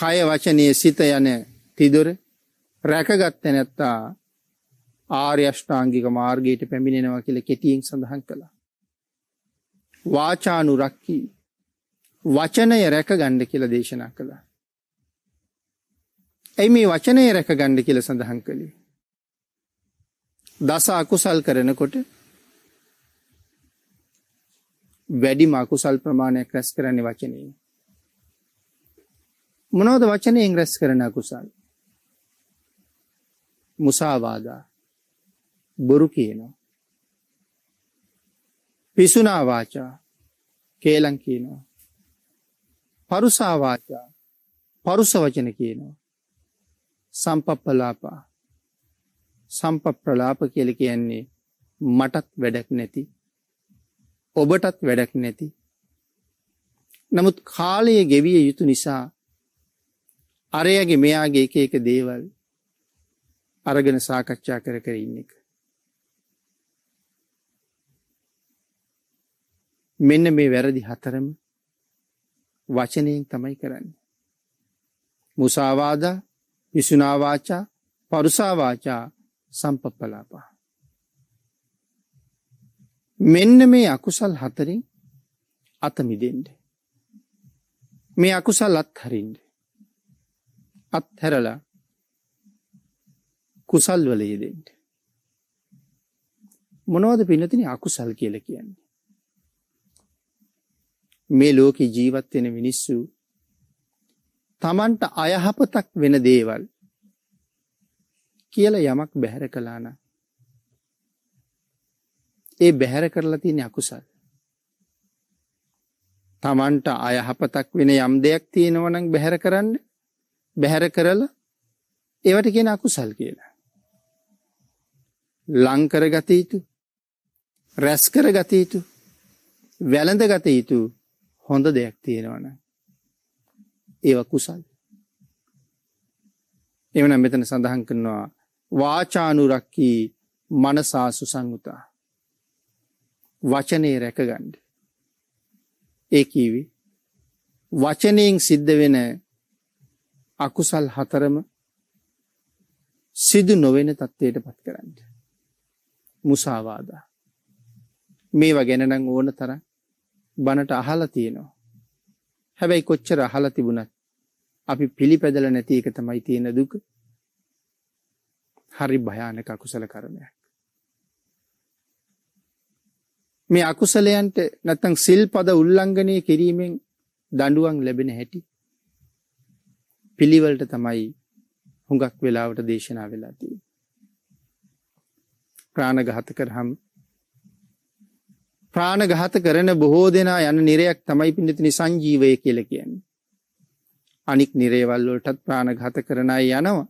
කය වචනේ සිත යන තිදොර රැකගත්තේ නැත්තා ආර්ය අෂ්ටාංගික මාර්ගයට පැමිණෙනවා කියලා කෙටියෙන් සඳහන් කළා. වාචානුරක්ඛී වචනය රැකගන්න කියලා දේශනා කළා. ඒ මේ වචනය රැකගන්න කියලා සඳහන් කළේ දස අකුසල් කරනකොට වැඩිම අකුසල් ප්‍රමාණයක් රැස් කරන්නේ වචනයෙන්. මොනවද වචනයෙන් රැස් කරන අකුසල්? මුසාවාදා, බොරු කියනවා, පිසුනා වාචා, කේලම් කියනවා, පරුසා වාචා, පරුස වචන කියනවා, සම්පප්පලාපා, සම්පප්පලාප කියලා කියන්නේ මටත් වැඩක් නැති, ඔබටත් වැඩක් නැති, නමුත් කාලයේ ගෙවිය යුතු නිසා අරයගේ මෙයාගේ එක එක දේවල් අරගෙන සාකච්ඡා කර කර ඉන්න එක. මෙන්න මේ වැරදි හතරම වචනයෙන් තමයි කරන්නේ. මුසාවාදා, විසුනා වාචා, පරුසා වාචා, සම්පප්පලාපා. මෙන්න මේ අකුසල් හතරින් අත මිදෙන්න. මේ අකුසල් අත්හරින්න. අත්හැරලා කුසල් වල යෙදෙන්න. මොනවද පින්නතිනේ අකුසල් කියලා කියන්නේ? මේ ලෝකේ ජීවත් වෙන මිනිස්සු Tamanට අයහපතක් වෙන දේවල් කියලා යමක් බැහැර කළා නම් ඒ බැහැර කරලා තියෙන අකුසල්. Tamanට අයහපතක් වෙන යම් දෙයක් තියෙනවා නම් බැහැර කරන්න, බැහැර කරලා ඒවට කියන අකුසල් කියලා. ලං කරගත යුතු, රැස් කරගත යුතු, වැළඳගත යුතු හොඳ දෙයක් තියෙනවා නම් ඒවා කුසල්. එවනම් මෙතන සඳහන් කරනවා වාචානුරක්ඛී මනසා සුසංගතා වචනේ රැකගන්න. ඒ කියවි වචනයෙන් සිද්ධ වෙන අකුසල් හතරම සිදු නොවන තත්ත්වයට පත් කරන්න. මුසාවාදා මේවා ගැන නම් ඕන තරම් බණට අහලා තියෙනවා. හැබැයි කොච්චර අහලා තිබුණත් අපි පිළිපැදලා නැති එක තමයි තියෙන දුක. හරි භයානක අකුසල කර්මයක්. මේ අකුසලයන්ට නැත්නම් සිල්පද උල්ලංඝනය කිරීමෙන් දඬුවම් ලැබෙන හැටි පිළිවෙලට තමයි හුඟක් වෙලාවට දේශනා වෙලා තියෙන්නේ. ප්‍රාණඝාත කරහම් ප්‍රාණඝාත කරන බොහෝ දෙනා යන නිරයක් තමයි පින්නතිනි සංජීවය කියලා කියන්නේ. අනික් නිරේවල් වලටත් ප්‍රාණඝාත කරන අය යනවා.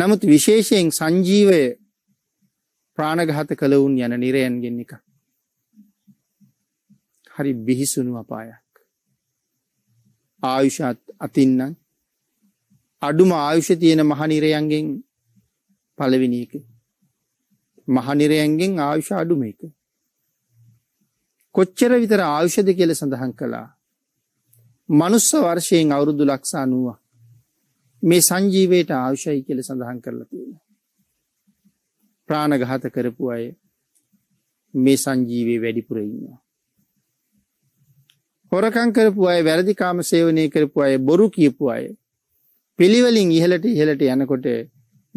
නමුත් විශේෂයෙන් සංජීවය ප්‍රාණඝාත කළවුන් යන නිරයන්ගෙන් එකක්. හරි බිහිසුණු අපායක්. ආයුෂ අතින්නම් අඩුම ආයුෂ තියෙන මහනිරයන්ගෙන් පළවෙනි එක. මහනිරයන්ගෙන් ආයුෂ අඩුම එක. කොච්චර විතර ආයුෂද කියලා සඳහන් කළා. මනුස්ස වර්ෂයෙන් අවුරුදු ලක්ෂ 90ක් මේ සංජීවයට අවශ්‍යයි කියලා සඳහන් කරලා තියෙනවා. ප්‍රාණඝාත කරපු අය මේ සංජීවයේ වැඩිපුර ඉන්නවා. හොරකම් කරපු අය, වැරදි කාම සේවනය කරපු අය, බොරු කියපු අය පිළිවෙලින් ඉහළට ඉහළට යනකොට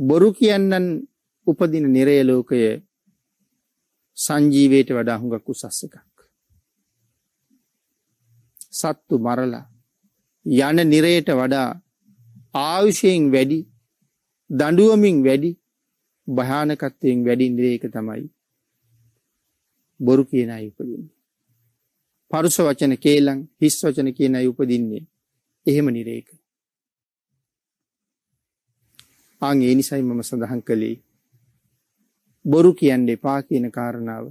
බොරු කියන්නන් උපදින නිරය ලෝකය සංජීවයට වඩා හුඟක් උසස් එකක්. සත්තු මරලා යන නිරයට වඩා ආයුෂයෙන් වැඩි, දඬුවමින් වැඩි, භයානකත්වයෙන් වැඩි නිරයක තමයි බොරු කියන අය උපදින්නේ. පරුෂ වචන, කේලම්, හිස් වචන කියන අය උපදින්නේ එහෙම නිරේක. ආන් ඒ නිසයි මම සඳහන් කළේ බොරු කියන්න එපා කියන කාරණාව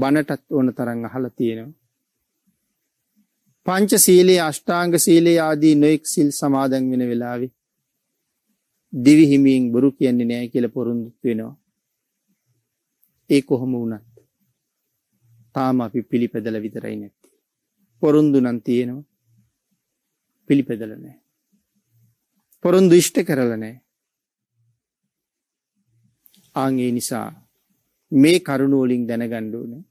බණටත් ඕන තරම් අහලා තියෙනවා. පංචශීලයේ, අෂ්ටාංග සීලයේ ආදී නොඑක් සිල් සමාදන් වෙන වෙලාවේ දිවි හිමියෙන් බොරු කියන්නේ නැහැ කියලා පොරොන්දුත් වෙනවා. ඒ කොහොම වුණත් තාම අපි පිළිපැදලා විතරයි නැත්තේ. පොරොන්දු නම් තියෙනවා, පිළිපැදලා නැහැ. පොරොන්දු ඉෂ්ට කරලා නැහැ. ආන් ඒ නිසා මේ කරුණ වලින් දැනගන්න ඕනේ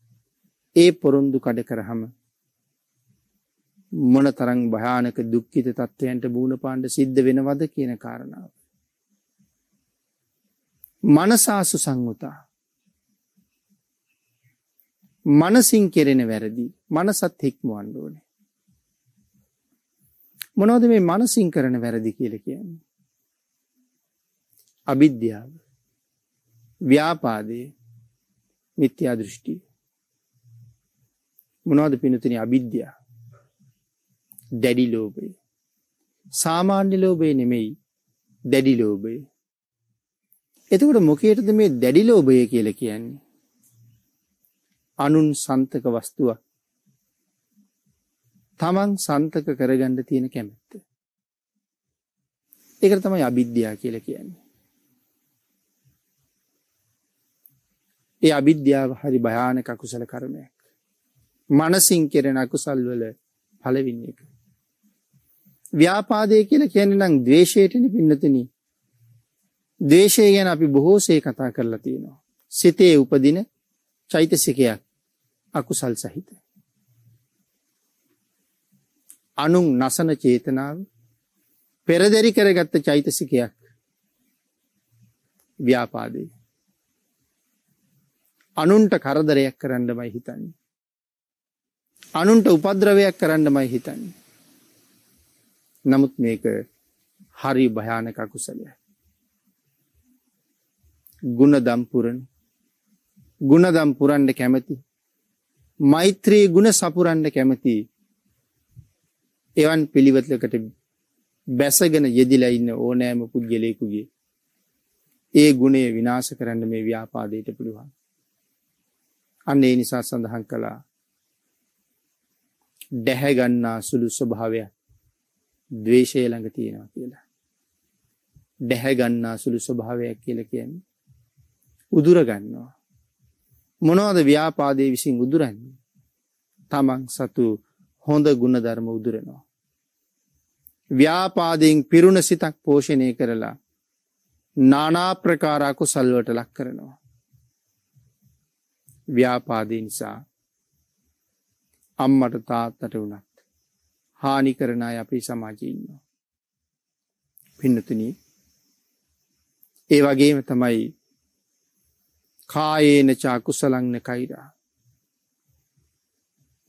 ඒ පොරොන්දු කඩ කරාම මොනතරම් භයානක දුක්ඛිත තත්ත්වයන්ට බුණ පාණ්ඩ සිද්ධ වෙනවද කියන කාරණාව. මනසාසු සංගුතා, මනසින් කෙරෙන වැරදි මනසත් හික්මවන්න ඕනේ. මොනවද මේ මනසින් කරන වැරදි කියලා කියන්නේ? අවිද්‍යාව, ව්‍යාපාදේ, මිත්‍යා දෘෂ්ටි. මොනවද පින්නතේ අවිද්‍යාව? දැඩි ලෝභය. සාමාන්‍ය ලෝභය නෙමෙයි, දැඩි ලෝභය. එතකොට මොකේද මේ දැඩි ලෝභය කියලා කියන්නේ? අනුන් සන්තක වස්තුවක් තමන් සන්තක කරගන්න තියෙන කැමැත්ත. ඒකට තමයි අවිද්‍යාව කියලා කියන්නේ. ඒ අවිද්‍යාව හරි භයානක අකුසල කර්මයක්. මනසින් කෙරෙන අකුසල් වල පළවෙනි එක. ව්‍යාපාදය කියලා කියන්නේ නම් ද්වේෂයටනේ පින්නතනි. ද්වේෂය ගැන අපි බොහෝසේ කතා කරලා තියෙනවා. සිතේ උපදින චෛතසිකයක්, අකුසල් සහිත. අනුන් නසන චේතනාව පෙරදරි කරගත්ත චෛතසිකයක් ව්‍යාපාදය. අනුන්ට කරදරයක් කරන්නමයි හිතන්නේ. අනුන්ට උපද්‍රවයක් කරන්නමයි හිතන්නේ. නමුත් මේක හරි භයානක අකුසලයක්. ගුණදම් පුරන, ගුණදම් පුරන්න කැමති, මෛත්‍රී ගුණ සපුරන්න කැමති එවන් පිළිවෙලකට බැසගෙන යෙදිලා ඉන්න ඕනෑම පුද්ගලයෙකුගේ ඒ ගුණය විනාශ කරන්න මේ ව්‍යාපාදයට පුළුවන්. අන්න ඒ නිසා සඳහන් කළා දැහැ ගන්නා සුළු ස්වභාවයක් ද්වේෂය ළඟ තියෙනවා කියලා. දැහැ ගන්නා සුළු ස්වභාවයක් කියලා කියන්නේ උදුර ගන්නවා. මොනවාද ව්‍යාපාදයේ විසින් උදුරන්නේ? තමන් සතු හොඳ ගුණධර්ම උදුරනවා. ව්‍යාපාදයෙන් පිරුණ සිතක් පෝෂණය කරලා নানা ප්‍රකාර අකුසල් වලට ලක් කරනවා. ව්‍යාපාදේ නිසා අම්මට තාත්තට වුණත් හානි කරන අය අපේ සමාජයේ ඉන්නවා. පින්නතුනි, ඒ වගේම තමයි කායේන ච අකුසලං න කෛරා.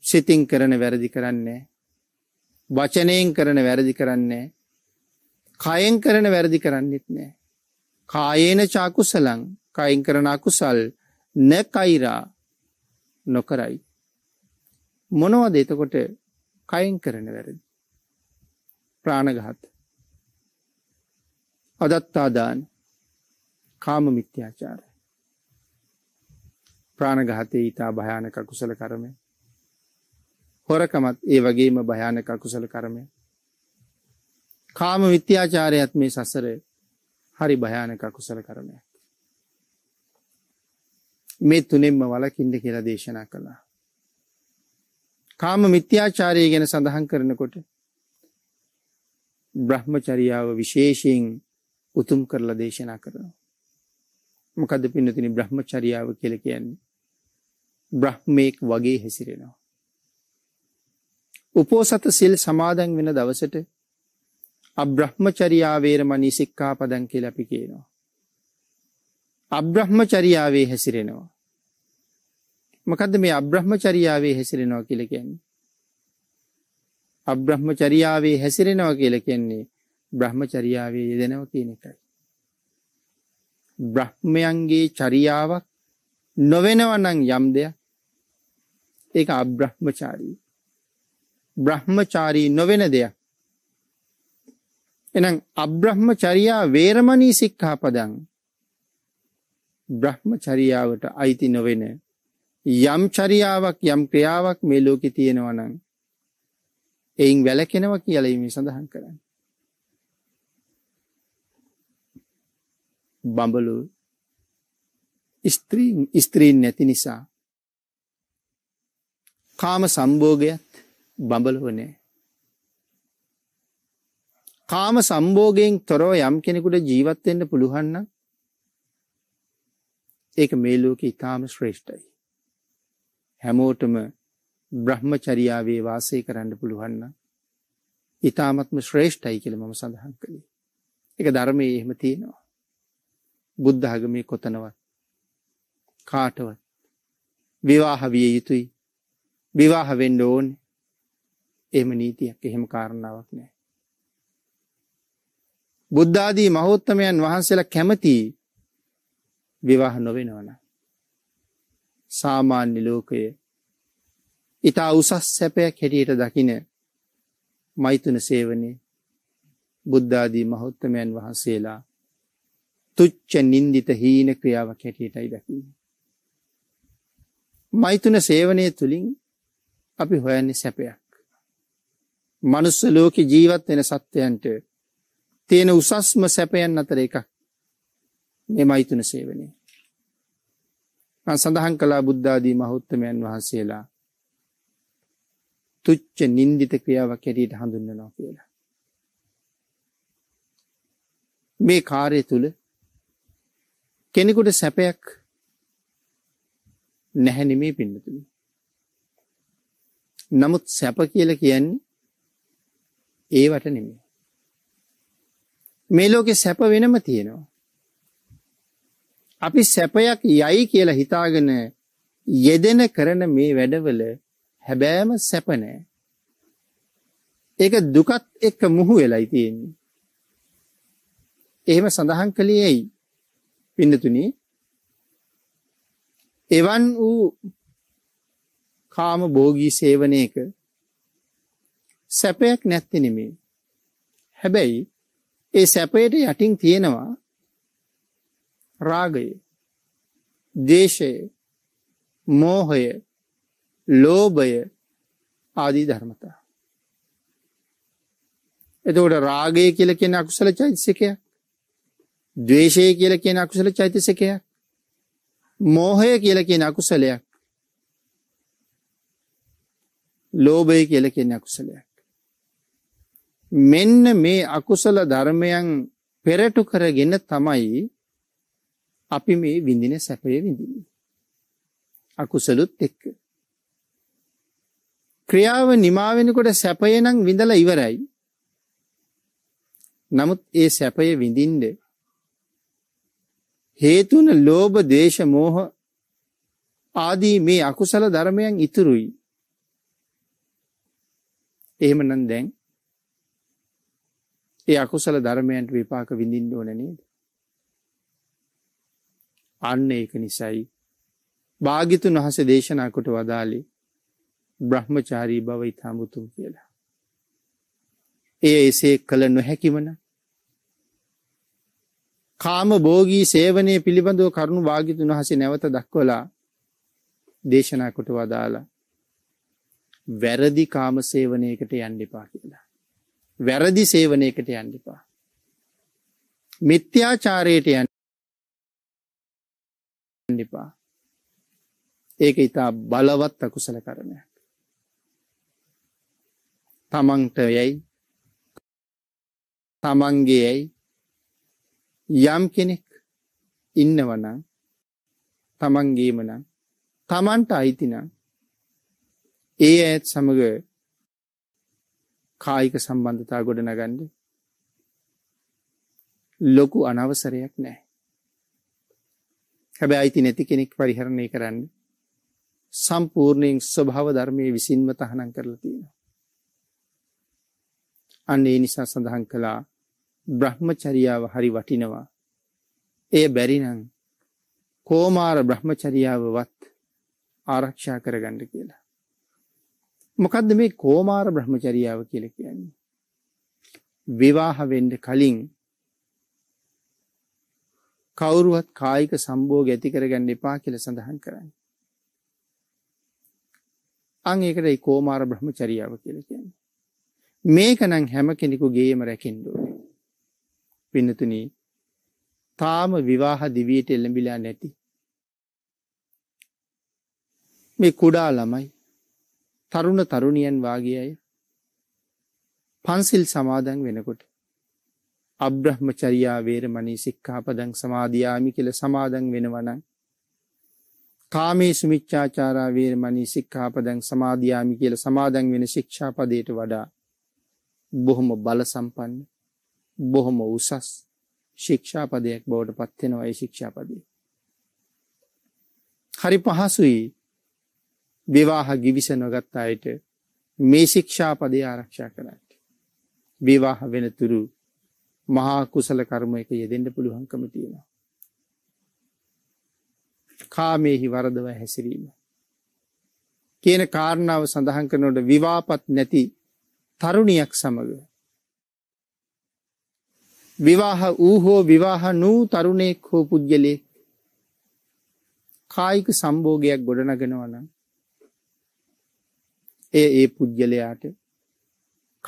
සිතින් කරන වැරදි කරන්නේ, වචනයෙන් කරන වැරදි කරන්නේ, කායෙන් කරන වැරදි කරන්නේත් නෑ. කායේන ච අකුසලං, කායෙන් කරන අකුසල්, න කෛරා, නොකරයි. මොනවද එතකොට කයින් කරන වැරදි? ප්‍රාණඝාත, අදත්තාදාන, කාම මිත්‍යාචාර. ප්‍රාණඝාතේ ඊටා භයානක කුසල කර්මය. හොරකමත් ඒ වගේම භයානක කුසල කර්මය. කාම මිත්‍යාචාරයත් මේ සසරේ හරි භයානක කුසල කර්මයක්. මේ තුනෙන්ම වළකින්න කියලා දේශනා කළා. කාම මිත්‍යාචාරය ගැන සඳහන් කරනකොට බ්‍රහ්මචර්යාව විශේෂයෙන් උතුම් කරලා දේශනා කරනවා. මොකද පින්නතුනි බ්‍රහ්මචර්යාව කියලා කියන්නේ බ්‍රහ්මෙක් වගේ හැසිරෙනවා. උපෝසත සිල් සමාදන් වෙන දවසට අබ්‍රහ්මචර්යා වේරමණී සික්ඛාපදං කියලා අපි කියනවා. අබ්‍රහ්මචර්යාවේ හැසිරෙනවා. මොකද්ද මේ අබ්‍රහ්මචර්යාවේ හැසිරෙනවා කියලා කියන්නේ? අබ්‍රහ්මචර්යාවේ හැසිරෙනවා කියලා කියන්නේ බ්‍රහ්මචර්යාවේ යෙදෙනවා කියන එකයි. බ්‍රහ්මයන්ගේ චර්යාවක් නොවෙනවා නම් යම් දෙයක් ඒක අබ්‍රහ්මචාරී. බ්‍රහ්මචාරී නොවන දෙයක්. එහෙනම් අබ්‍රහ්මචර්යා වේරමණී සික්ඛාපදං බ්‍රහ්මචර්යාවට අයිති නොවන යම් චර්යාවක් යම් ක්‍රියාවක් මේ ලෝකේ තියෙනවා නම් එයින් වැළකෙනවා කියලා මේ සඳහන් කරන්නේ. බඹලු ස්ත්‍රීන් ස්ත්‍රීන් නැති නිසා කාම සම්භෝගයත් බඹලුව නෑ. කාම සම්භෝගයෙන් තොරව යම් කෙනෙකුට ජීවත් වෙන්න පුළුවන් නම් ඒක මේ ලෝකේ ඉතාම ශ්‍රේෂ්ඨයි. හැමෝටම බ්‍රහ්මචර්යාවේ වාසය කරන්න පුළුවන් නම් ඉතාමත්ම ශ්‍රේෂ්ඨයි කියලා මම සඳහන් කළේ. ඒක ධර්මයේ එහෙම තියෙනවා. බුද්ධ ධර්මයේ කොතනවත් කාටවත් විවාහ විය යුතුයි, විවාහ වෙන්න ඕන එහෙම නීතියක් එහෙම කාරණාවක් නැහැ. බුද්ධ ආදී මහෝත්තමයන් වහන්සේලා කැමති විවාහ නොවෙනවනම් සාමාන්‍ය ලෝකයේ ඊතා උසස් සැපයක් හැටියට දකින මෛතුන සේවනේ බුද්ධ ආදී මහෞත්තමයන් වහන්සේලා තුච්ච නින්දිත හීන ක්‍රියාවක් හැටියටයි දකින්නේ. මෛතුන සේවනයේ තුලින් අපි හොයන්නේ සැපයක්. මනුස්ස ලෝකේ ජීවත් වෙන සත්වයන්ට තියෙන උසස්ම සැපයන් අතර එකක් මේ මෛතුන සේවනයේ. මම සඳහන් කළා බුද්ධ ආදී මහෞත්තමයන් වහන්සේලා තුච්ච නින්දිත ක්‍රියාවක් හැටියට හඳුන්වනවා කියලා. මේ කාර්ය තුල කෙනෙකුට සැපයක් නැහැ නෙමේ පින්නතුනි. නමුත් සැප කියලා කියන්නේ ඒවට නෙමෙයි. මේ ලෝකේ සැප වෙනම තියෙනවා. අපි සැපයක් යයි කියලා හිතාගෙන යෙදෙන කරන මේ වැඩවල හැබෑම සැප නෑ. ඒක දුකත් එක්ක මුහු වෙලයි තියෙන්නේ. එහෙම සඳහන් කළේ ඇයි පින්නතුනි? එවන් වූ කාම භෝගී සේවනයක සැපයක් නැත්තේ නෙමෙයි. හැබැයි ඒ සැපයට යටින් තියෙනවා රාගය, දේශය, මෝහය, ලෝභය ආදී ධර්මතා. එතකොට රාගය කියලා කියන අකුසල චෛතසිකයක්, ද්වේෂය කියලා කියන අකුසල චෛතසිකයක්, මෝහය කියලා කියන අකුසලයක්, ලෝභය කියලා කියන අකුසලයක්. මෙන්න මේ අකුසල ධර්මයන් පෙරටු කරගෙන තමයි අපි මේ විඳින සැපය විඳින්නේ. අකුසලුත් එක්ක ක්‍රියාව නිමා වෙනකොට සැපය නම් විඳලා ඉවරයි. නමුත් ඒ සැපය විඳින්න හේතුන ලෝභ, දේශ, මෝහ ආදී මේ අකුසල ධර්මයන් ඉතුරුයි. එහෙමනම් දැන් ඒ අකුසල ධර්මයන්ට විපාක විඳින්න ඕන නේද? අන්න ඒක නිසයි භාග්‍යතුන් වහන්සේ දේශනා කොට වදාළේ බ්‍රහ්මචාරී බවයි තඹුතු කියලා. ඒ එසේ කළ නොහැකිවන කාම භෝගී සේවනයේ පිළිබඳව කරුණු භාග්‍යතුන් වහන්සේ නැවත දක්වලා දේශනා කොට වදාලා වැරදි කාම සේවනයකට යන්න එපා කියලා. වැරදි සේවනයකට යන්න එපා. මිත්‍යාචාරයට යන්න එපා. ඒක ඉතා බලවත් අකුසල කර්මයක්. තමන්ට යයි තමන්ගේයි යම් කෙනෙක් ඉන්නවනම් තමන්ගේම නම් තමන්ට අයිති නම් ඒ ඇත් සමග කායික සම්බන්ධතාව ගොඩනගන්න ලොකු අනවසරයක් නැහැ. හැබැයි අයිති නැති කෙනෙක් පරිහරණය කරන්න සම්පූර්ණයෙන් ස්වභාව ධර්මයේ විසින්ම තහනම් කරලා තියෙනවා. අන්න ඒ නිසා සඳහන් කළා බ්‍රහ්මචර්යාව හරි වටිනවා. ඒ බැරි නම් කොමාර බ්‍රහ්මචර්යාවවත් ආරක්ෂා කරගන්න කියලා. මොකද්ද මේ කොමාර බ්‍රහ්මචර්යාව කියලා කියන්නේ? විවාහ වෙන්න කලින් කවුරුවත් කායික සම්භෝග ඇති කරගන්න එපා කියලා සඳහන් කරන්නේ. අන් ඒකටයි කොමාර බ්‍රහ්මචර්යාව කියලා කියන්නේ. මේකනම් හැම කෙනෙකුගේම රැකෙන්න ඕනේ. පින්නතුනි, තාම විවාහ දිවියට එළඹිලා නැති මේ කුඩා ළමයි, තරුණ තරුණියන් වාගේ අය පන්සිල් සමාදන් වෙනකොට අබ්‍රහ්මචර්යා වේරමණී සික්ඛාපදං සමාදියාමි කියලා සමාදන් වෙනවා නම්, කාමේසු මිච්ඡාචාරා වේරමණී සික්ඛාපදං සමාදියාමි කියලා සමාදන් වෙන ශික්ෂාපදයට වඩා බොහොම බල සම්පන්න, බොහොම උසස් ශික්ෂාපදයක් බවට පත් වෙනවා. ඒ ශික්ෂාපදේ හරි පහසුයි විවාහ ගිවිස නොගත් අයට මේ ශික්ෂාපදේ ආරක්ෂා කරගන්න. විවාහ වෙනතුරු මහා කුසල කර්මයක යෙදෙන්න පුළුවන්කම තියෙනවා. කාමේහි වරදව හැසිරීම කියන කාරණාව සඳහන් කරනකොට විවාහපත් නැති තරුණියක් සමග විවාහ වූ හෝ විවාහ නූ තරුණෙක් හෝ පුද්ගලෙක් කායික සම්භෝගයක් ගොඩනගනවා නම් ඒ ඒ පුද්ගලයාට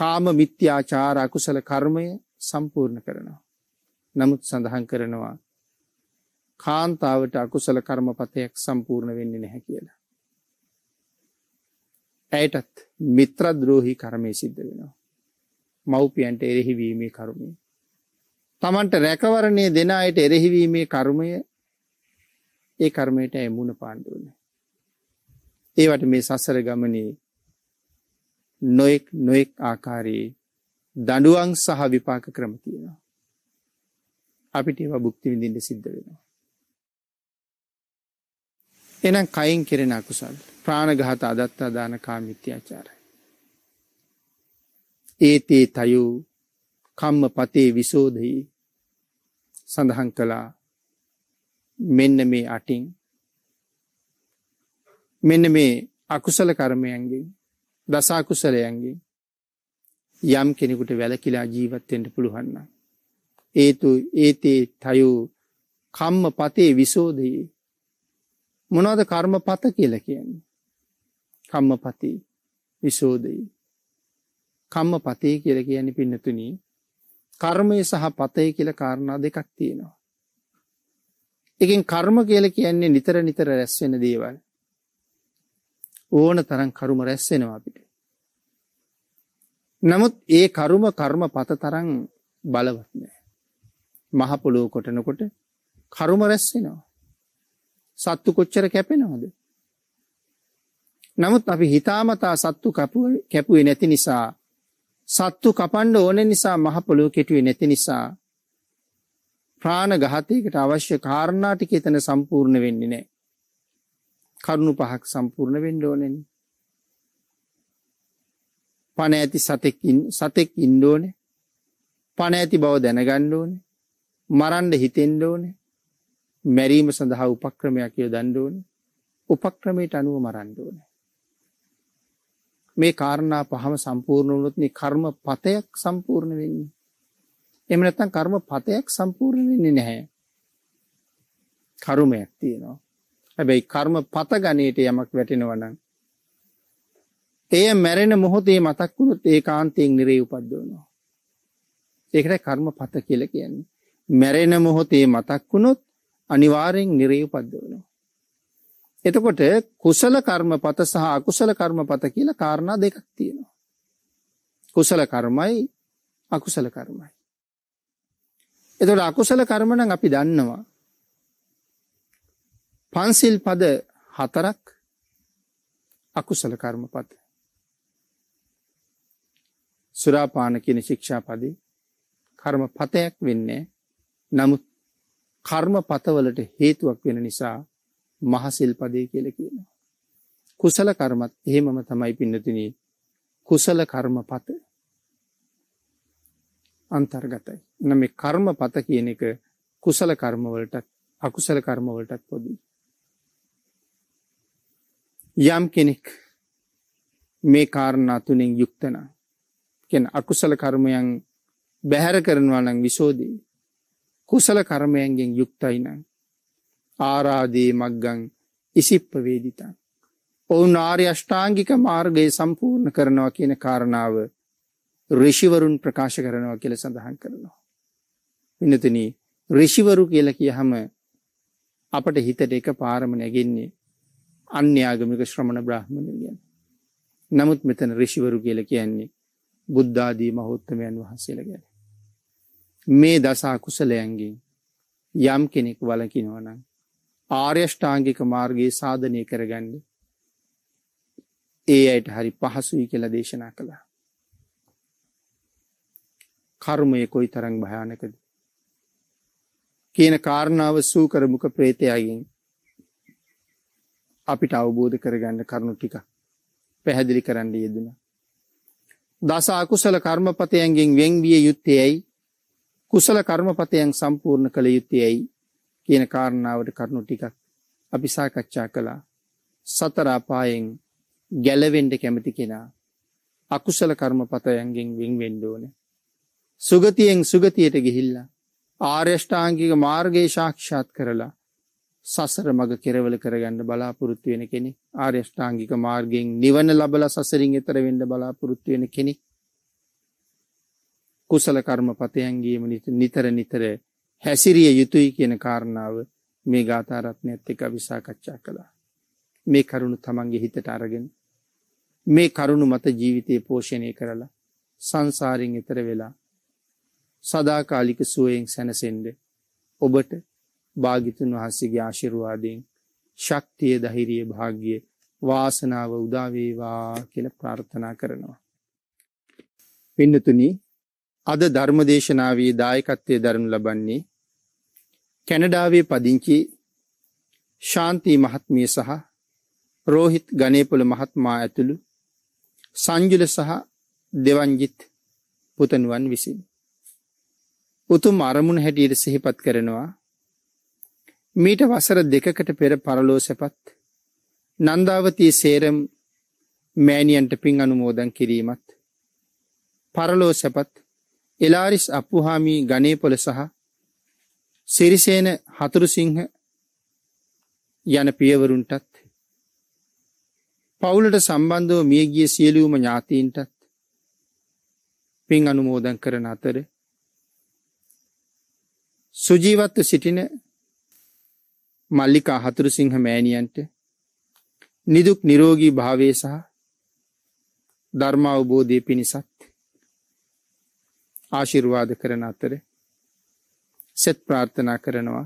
කාම මිත්‍යාචාර අකුසල කර්මය සම්පූර්ණ කරනවා. නමුත් සඳහන් කරනවා කාන්තාවට අකුසල කර්මපතයක් සම්පූර්ණ වෙන්නේ නැහැ කියලා. ඇයටත් මිත්‍රද්‍රෝහි කර්මය සිද්ධ වෙනවා. මව්පියන්ට එරෙහි වීමේ කර්මය, තමන්ට රැකවරණය දෙන අයට එරෙහිවීමේ කර්මය, ඒ කර්මයට ඇය මුණ පාන්න ඕනේ. ඒවට මේ සසර ගමනේ නොඑක් නොඑක් ආකාරයේ දඬුවම් සහ විපාක ක්‍රම තියෙනවා. අපිට ඒවා භුක්ති විඳින්න සිද්ධ වෙනවා. එහෙනම් කයින් කෙරෙන අකුසල්, ප්‍රාණඝාත, අදත්තා දාන, කාමීත්‍යාචාරය, ඒතේ තයෝ කම්මපතේ විසෝධයි සඳහන් කළා. මෙන්න මේ අටින්, මෙන්න මේ අකුසල කර්මයන්ගෙන්, දස අකුසලයන්ගෙන් යම් කෙනෙකුට වැළකීලා ජීවත් වෙන්න පුළුවන් නම්, ඒතු ඒතේ තයෝ කම්මපතේ විසෝධයි. මොනවද කර්මපත කියලා කියන්නේ? කම්මපතේ විසෝධයි. කම්මපතේ කියලා කියන්නේ පින්නතුණී කර්මය සහ පතය කියලා කාරණා දෙකක් තියෙනවා. එකෙන් කර්ම කියලා කියන්නේ නිතර නිතර රැස් වෙන දේවල්. ඕන තරම් කර්ම රැස් වෙනවා අපිට. නමුත් ඒ කර්ම කර්මපත තරම් බලවත් නෑ. මහ පොළොව කොටනකොට කර්ම රැස් වෙනවා. සත්තු කොච්චර කැපෙනවද? නමුත් අපි හිතාමතා සත්තු කැපුවේ නැති නිසා, සත්තු කපන්න ඕන නිසා, මහ පොළොව කෙටුවේ නැති නිසා ප්‍රාණඝාතයකට අවශ්‍ය කාරණා ටික එතන සම්පූර්ණ වෙන්නේ නැහැ. කරුණු පහක් සම්පූර්ණ වෙන්න ඕනේ. පණ ඇති සතෙක් සතෙක් ඉන්න ඕනේ. පණ ඇති බව දැනගන්න ඕනේ. මරන්න හිතෙන්න ඕනේ. මැරීම සඳහා උපක්‍රමයක් යොදන්න ඕනේ. උපක්‍රමයට අනුව මරන්න ඕනේ. මේ කාරණා පහම සම්පූර්ණ වුණොත් නේ කර්ම පතයක් සම්පූර්ණ වෙන්නේ. එහෙම නැත්නම් කර්ම පතයක් සම්පූර්ණ වෙන්නේ නැහැ. කර්මයක් තියෙනවා. හැබැයි කර්ම පත ගණයට යමක් වැටෙනවා නම් එය මැරෙන මොහොතේ මතක් වුණොත් ඒකාන්තයෙන් නිරේ උපද්දවනවා. ඒකට කර්ම පත කියලා කියන්නේ. මැරෙන මොහොතේ මතක් වුණොත් අනිවාර්යෙන් නිරේ උපද්දවනවා. එතකොට කුසල කර්මපත සහ අකුසල කර්මපත කියලා කාරණා දෙකක් තියෙනවා. කුසල කර්මයි අකුසල කර්මයි. එතකොට අකුසල කර්ම නම් අපි දන්නවා. පංසිල් පද හතරක් අකුසල කර්මපද. සුරාපාන කියන ශික්ෂාපදේ කර්මපතයක් වෙන්නේ. නමුත් කර්මපතවලට හේතුවක් වෙන නිසා මහසිල් පදේ කියලා කියනවා. කුසල කර්මත් එහෙමම තමයි පින්නතුනි. කුසල කර්මපත අන්තර්ගතයි. එනම් මේ කර්මපත කියන එක කුසල කර්ම වලටත් අකුසල කර්ම වලටත් පොදුයි. යම් කෙනෙක් මේ කාරණා තුනෙන් යුක්ත නම්, කියන්නේ අකුසල කර්මයන් බැහැර කරනවා නම් විසෝදී, කුසල කර්මයන්ගෙන් යුක්තයි නම් ආරාදී මග්ගං ඉසිප්ප වේදිතං, ඔවුන් ආර්ය අෂ්ටාංගික මාර්ගය සම්පූර්ණ කරනවා කියන කාරණාව ඍෂිවරුන් ප්‍රකාශ කරනවා කියලා සඳහන් කරනවා. මෙන්නතනි ඍෂිවරු කියලා කියහම අපට හිතට එකපාරම නැගෙන්නේ අන්‍ය ආගමික ශ්‍රමණ බ්‍රාහ්මණයෝ කියන්නේ. නමුත් මෙතන ඍෂිවරු කියලා කියන්නේ බුද්ධ ආදී මහෞත්තමයන් වහන්සේලා කියන්නේ. මේ දස අකුසලයන්ගෙන් යම් කෙනෙක් වළකිනවා නම් ආර්ය අෂ්ටාංගික මාර්ගයේ සාධනය කරගන්නේ ඒ අයට හරි පහසුයි කියලා දේශනා කළා. කර්මය කොයි තරම් භයානකද කියන කාරණාව සූකර මුඛ ප්‍රේතයාගෙන් අපිට අවබෝධ කරගන්න කරුණු ටික පැහැදිලි කරන්න යෙදුණා. දස අකුසල කර්මපතයන්ගෙන් වෙන් විය යුත්තේයි, කුසල කර්මපතයන් සම්පූර්ණ කළ යුත්තේයි කියන කාරණාවට කරුණු ටික අපි සාකච්ඡා කළා. සතර අපායෙන් ගැලවෙන්න කැමති කෙනා අකුසල කර්මපතයන්ගෙන් වෙන් වෙන්න ඕනේ. සුගතියෙන් සුගතියට ගිහිල්ලා ආර්ය අෂ්ටාංගික මාර්ගය සාක්ෂාත් කරලා සසර මඟ කෙරවල කරගන්න බලාපොරොත්තු වෙන කෙනෙක්, ආර්ය අෂ්ටාංගික මාර්ගයෙන් නිවන ලබලා සසරින් එතර වෙන්න බලාපොරොත්තු වෙන කෙනෙක් කුසල කර්මපතයන්ගේම නිතර නිතර හැසිරිය යුතුයි කියන කාරණාව මේ ගාථා රත්නයත් එක්ක අපි සාකච්ඡා කළා. මේ කරුණු තමන්ගේ හිතට අරගෙන මේ කරුණු මත ජීවිතය පෝෂණය කරලා සංසාරයෙන් එතර වෙලා සදාකාලික සුවයෙන් සැනසෙන්න ඔබට භාග්‍යතුන් වහන්සේගේ ආශිර්වාදයෙන් ශක්තිය, ධෛර්යය, භාග්‍ය, වාසනාව උදා වේවා කියලා ප්‍රාර්ථනා කරනවා. පින්නතුනි, අද ධර්ම දේශනාවේ දායකත්වයේ දරනු ලබන්නේ කැනඩාවේ පදිංචි ශාන්ති මහත්මිය සහ රෝහිත් ගණේපොළ මහත්මයා ඇතුළු සංජුල සහ දෙවංජිත් පුතණුවන් විසින්. උතුම් අරමුණ හැටියට සිහිපත් කරනවා මීට වසර දෙකකට පෙර පරලෝ සැපත් නන්දාවතී සේරම් මෑණියන්ට පින් අනුමෝදන් කිරීමත්, පරලෝ සැපත් එලාරිස් අප්පුහාමි ගණේපොළ සහ සිරිසේන හතුරුසිංහ යන පියවරුන්ටත්, පවුලට සම්බන්ධව මියගිය සියලුම ඥාතීන්ටත් පින් අනුමෝදන් කරන අතර සුජීවත්ව සිටින මල්ලිකා හතුරුසිංහ මෑණියන්ට නිදුක් නිරෝගී භාවය සහ ධර්මාවබෝධය පිණිසත් ආශිර්වාද කරන අතර සෙත් ප්‍රාර්ථනා කරනවා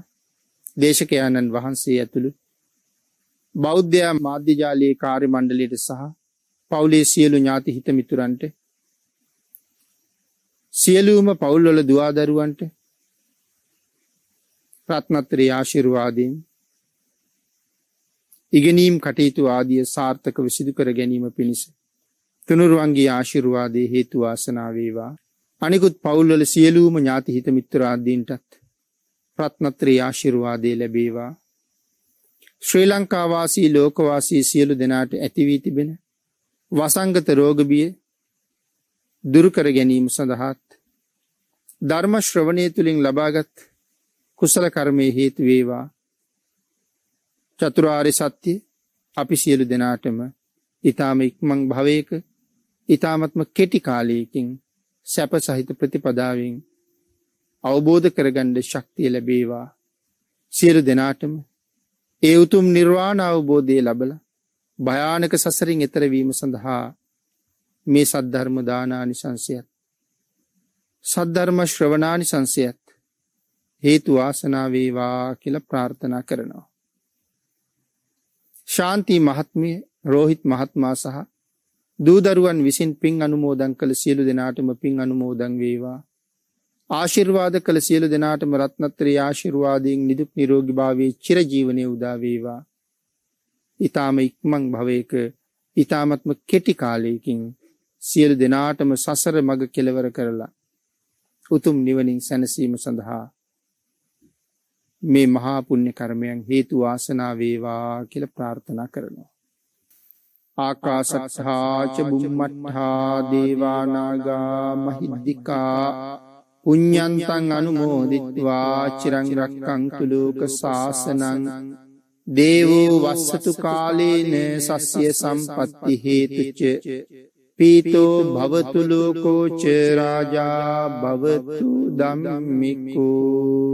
දේශකයාණන් වහන්සේ ඇතුළු බෞද්ධ මාධ්‍ය ජාලයේ කාර්ය මණ්ඩලයට සහ පවුලේ සියලු ඥාති හිත මිතුරන්ට, සියලුම පවුල්වල දුවදරුවන්ට රත්නත්‍රි ආශිර්වාදයෙන් ඉගෙනීම් කටයුතු ආදිය සාර්ථකව සිදු කර ගැනීම පිණිස තුනුරුවන්ගේ ආශිර්වාදයේ හේතු වාසනා වේවා. අනිකුත් පවුල්වල සියලුම ඥාති හිත මිත්‍රාදීන්ටත් රත්නත්‍රි ආශිර්වාදයේ ලැබේවා. ශ්‍රී ලංකා වාසී, ලෝක වාසී සියලු දෙනාට ඇති වී තිබෙන වසංගත රෝග බිය දුරු කර ගැනීම සඳහාත් ධර්ම ශ්‍රවණය තුලින් ලබාගත් කුසල කර්මයේ හේතු වේවා. චතුරාර්ය සත්‍ය අපි සියලු දෙනාටම ඊටාම ඉක්මන් භවයක ඊටාමත්ම කෙටි කාලයකින් සැප සහිත ප්‍රතිපදාවෙන් අවබෝධ කරගන්න ශක්තිය ලැබේවා. සියලු දෙනාටම ඒ උතුම් නිර්වාණ අවබෝධය ලැබලා භයානක සසරින් එතර වීම සඳහා මේ සද්ධර්ම දානානිසංසයත්, සද්ධර්ම ශ්‍රවණානිසංසයත් හේතු ආසනා වේවා කියලා ප්‍රාර්ථනා කරනවා. ශාන්ති මහත්මිය, රෝහිත් මහත්මයා සහ දූ දරුවන් විසින් පින් අනුමෝදන් කළ සියලු දෙනාටම පින් අනුමෝදන් වේවා. ආශිර්වාද කළ සියලු දෙනාටම රත්නත්‍රි ආශිර්වාදයෙන් නිදුක් නිරෝගී භාවයේ චිරජීවනයේ උදා වේවා. ඊ타ම ඉක්මන් භවයක ඊ타මත්ම කෙටි කාලයකින් සියලු දෙනාටම සසර මඟ කෙලවර කරලා උතුම් නිවනින් සැනසීම සඳහා මේ මහා පුණ්‍ය කර්මයන් හේතු වාසනා වේවා කියලා ප්‍රාර්ථනා කරනවා. ආකාසත්තා ච බුම්මත්තා දේවා නාග මහිද්దికා පුඤ්ඤන්තං අනුමෝදිත्वा චිරං රක්ඛන්තු ලෝක සාසනං දේවෝ වස්සතු කාලේන සස්්‍ය සම්පත්ති හේතුච පීතෝ භවතු ලෝකෝ ච රාජා භවතු ධම්මිකෝ.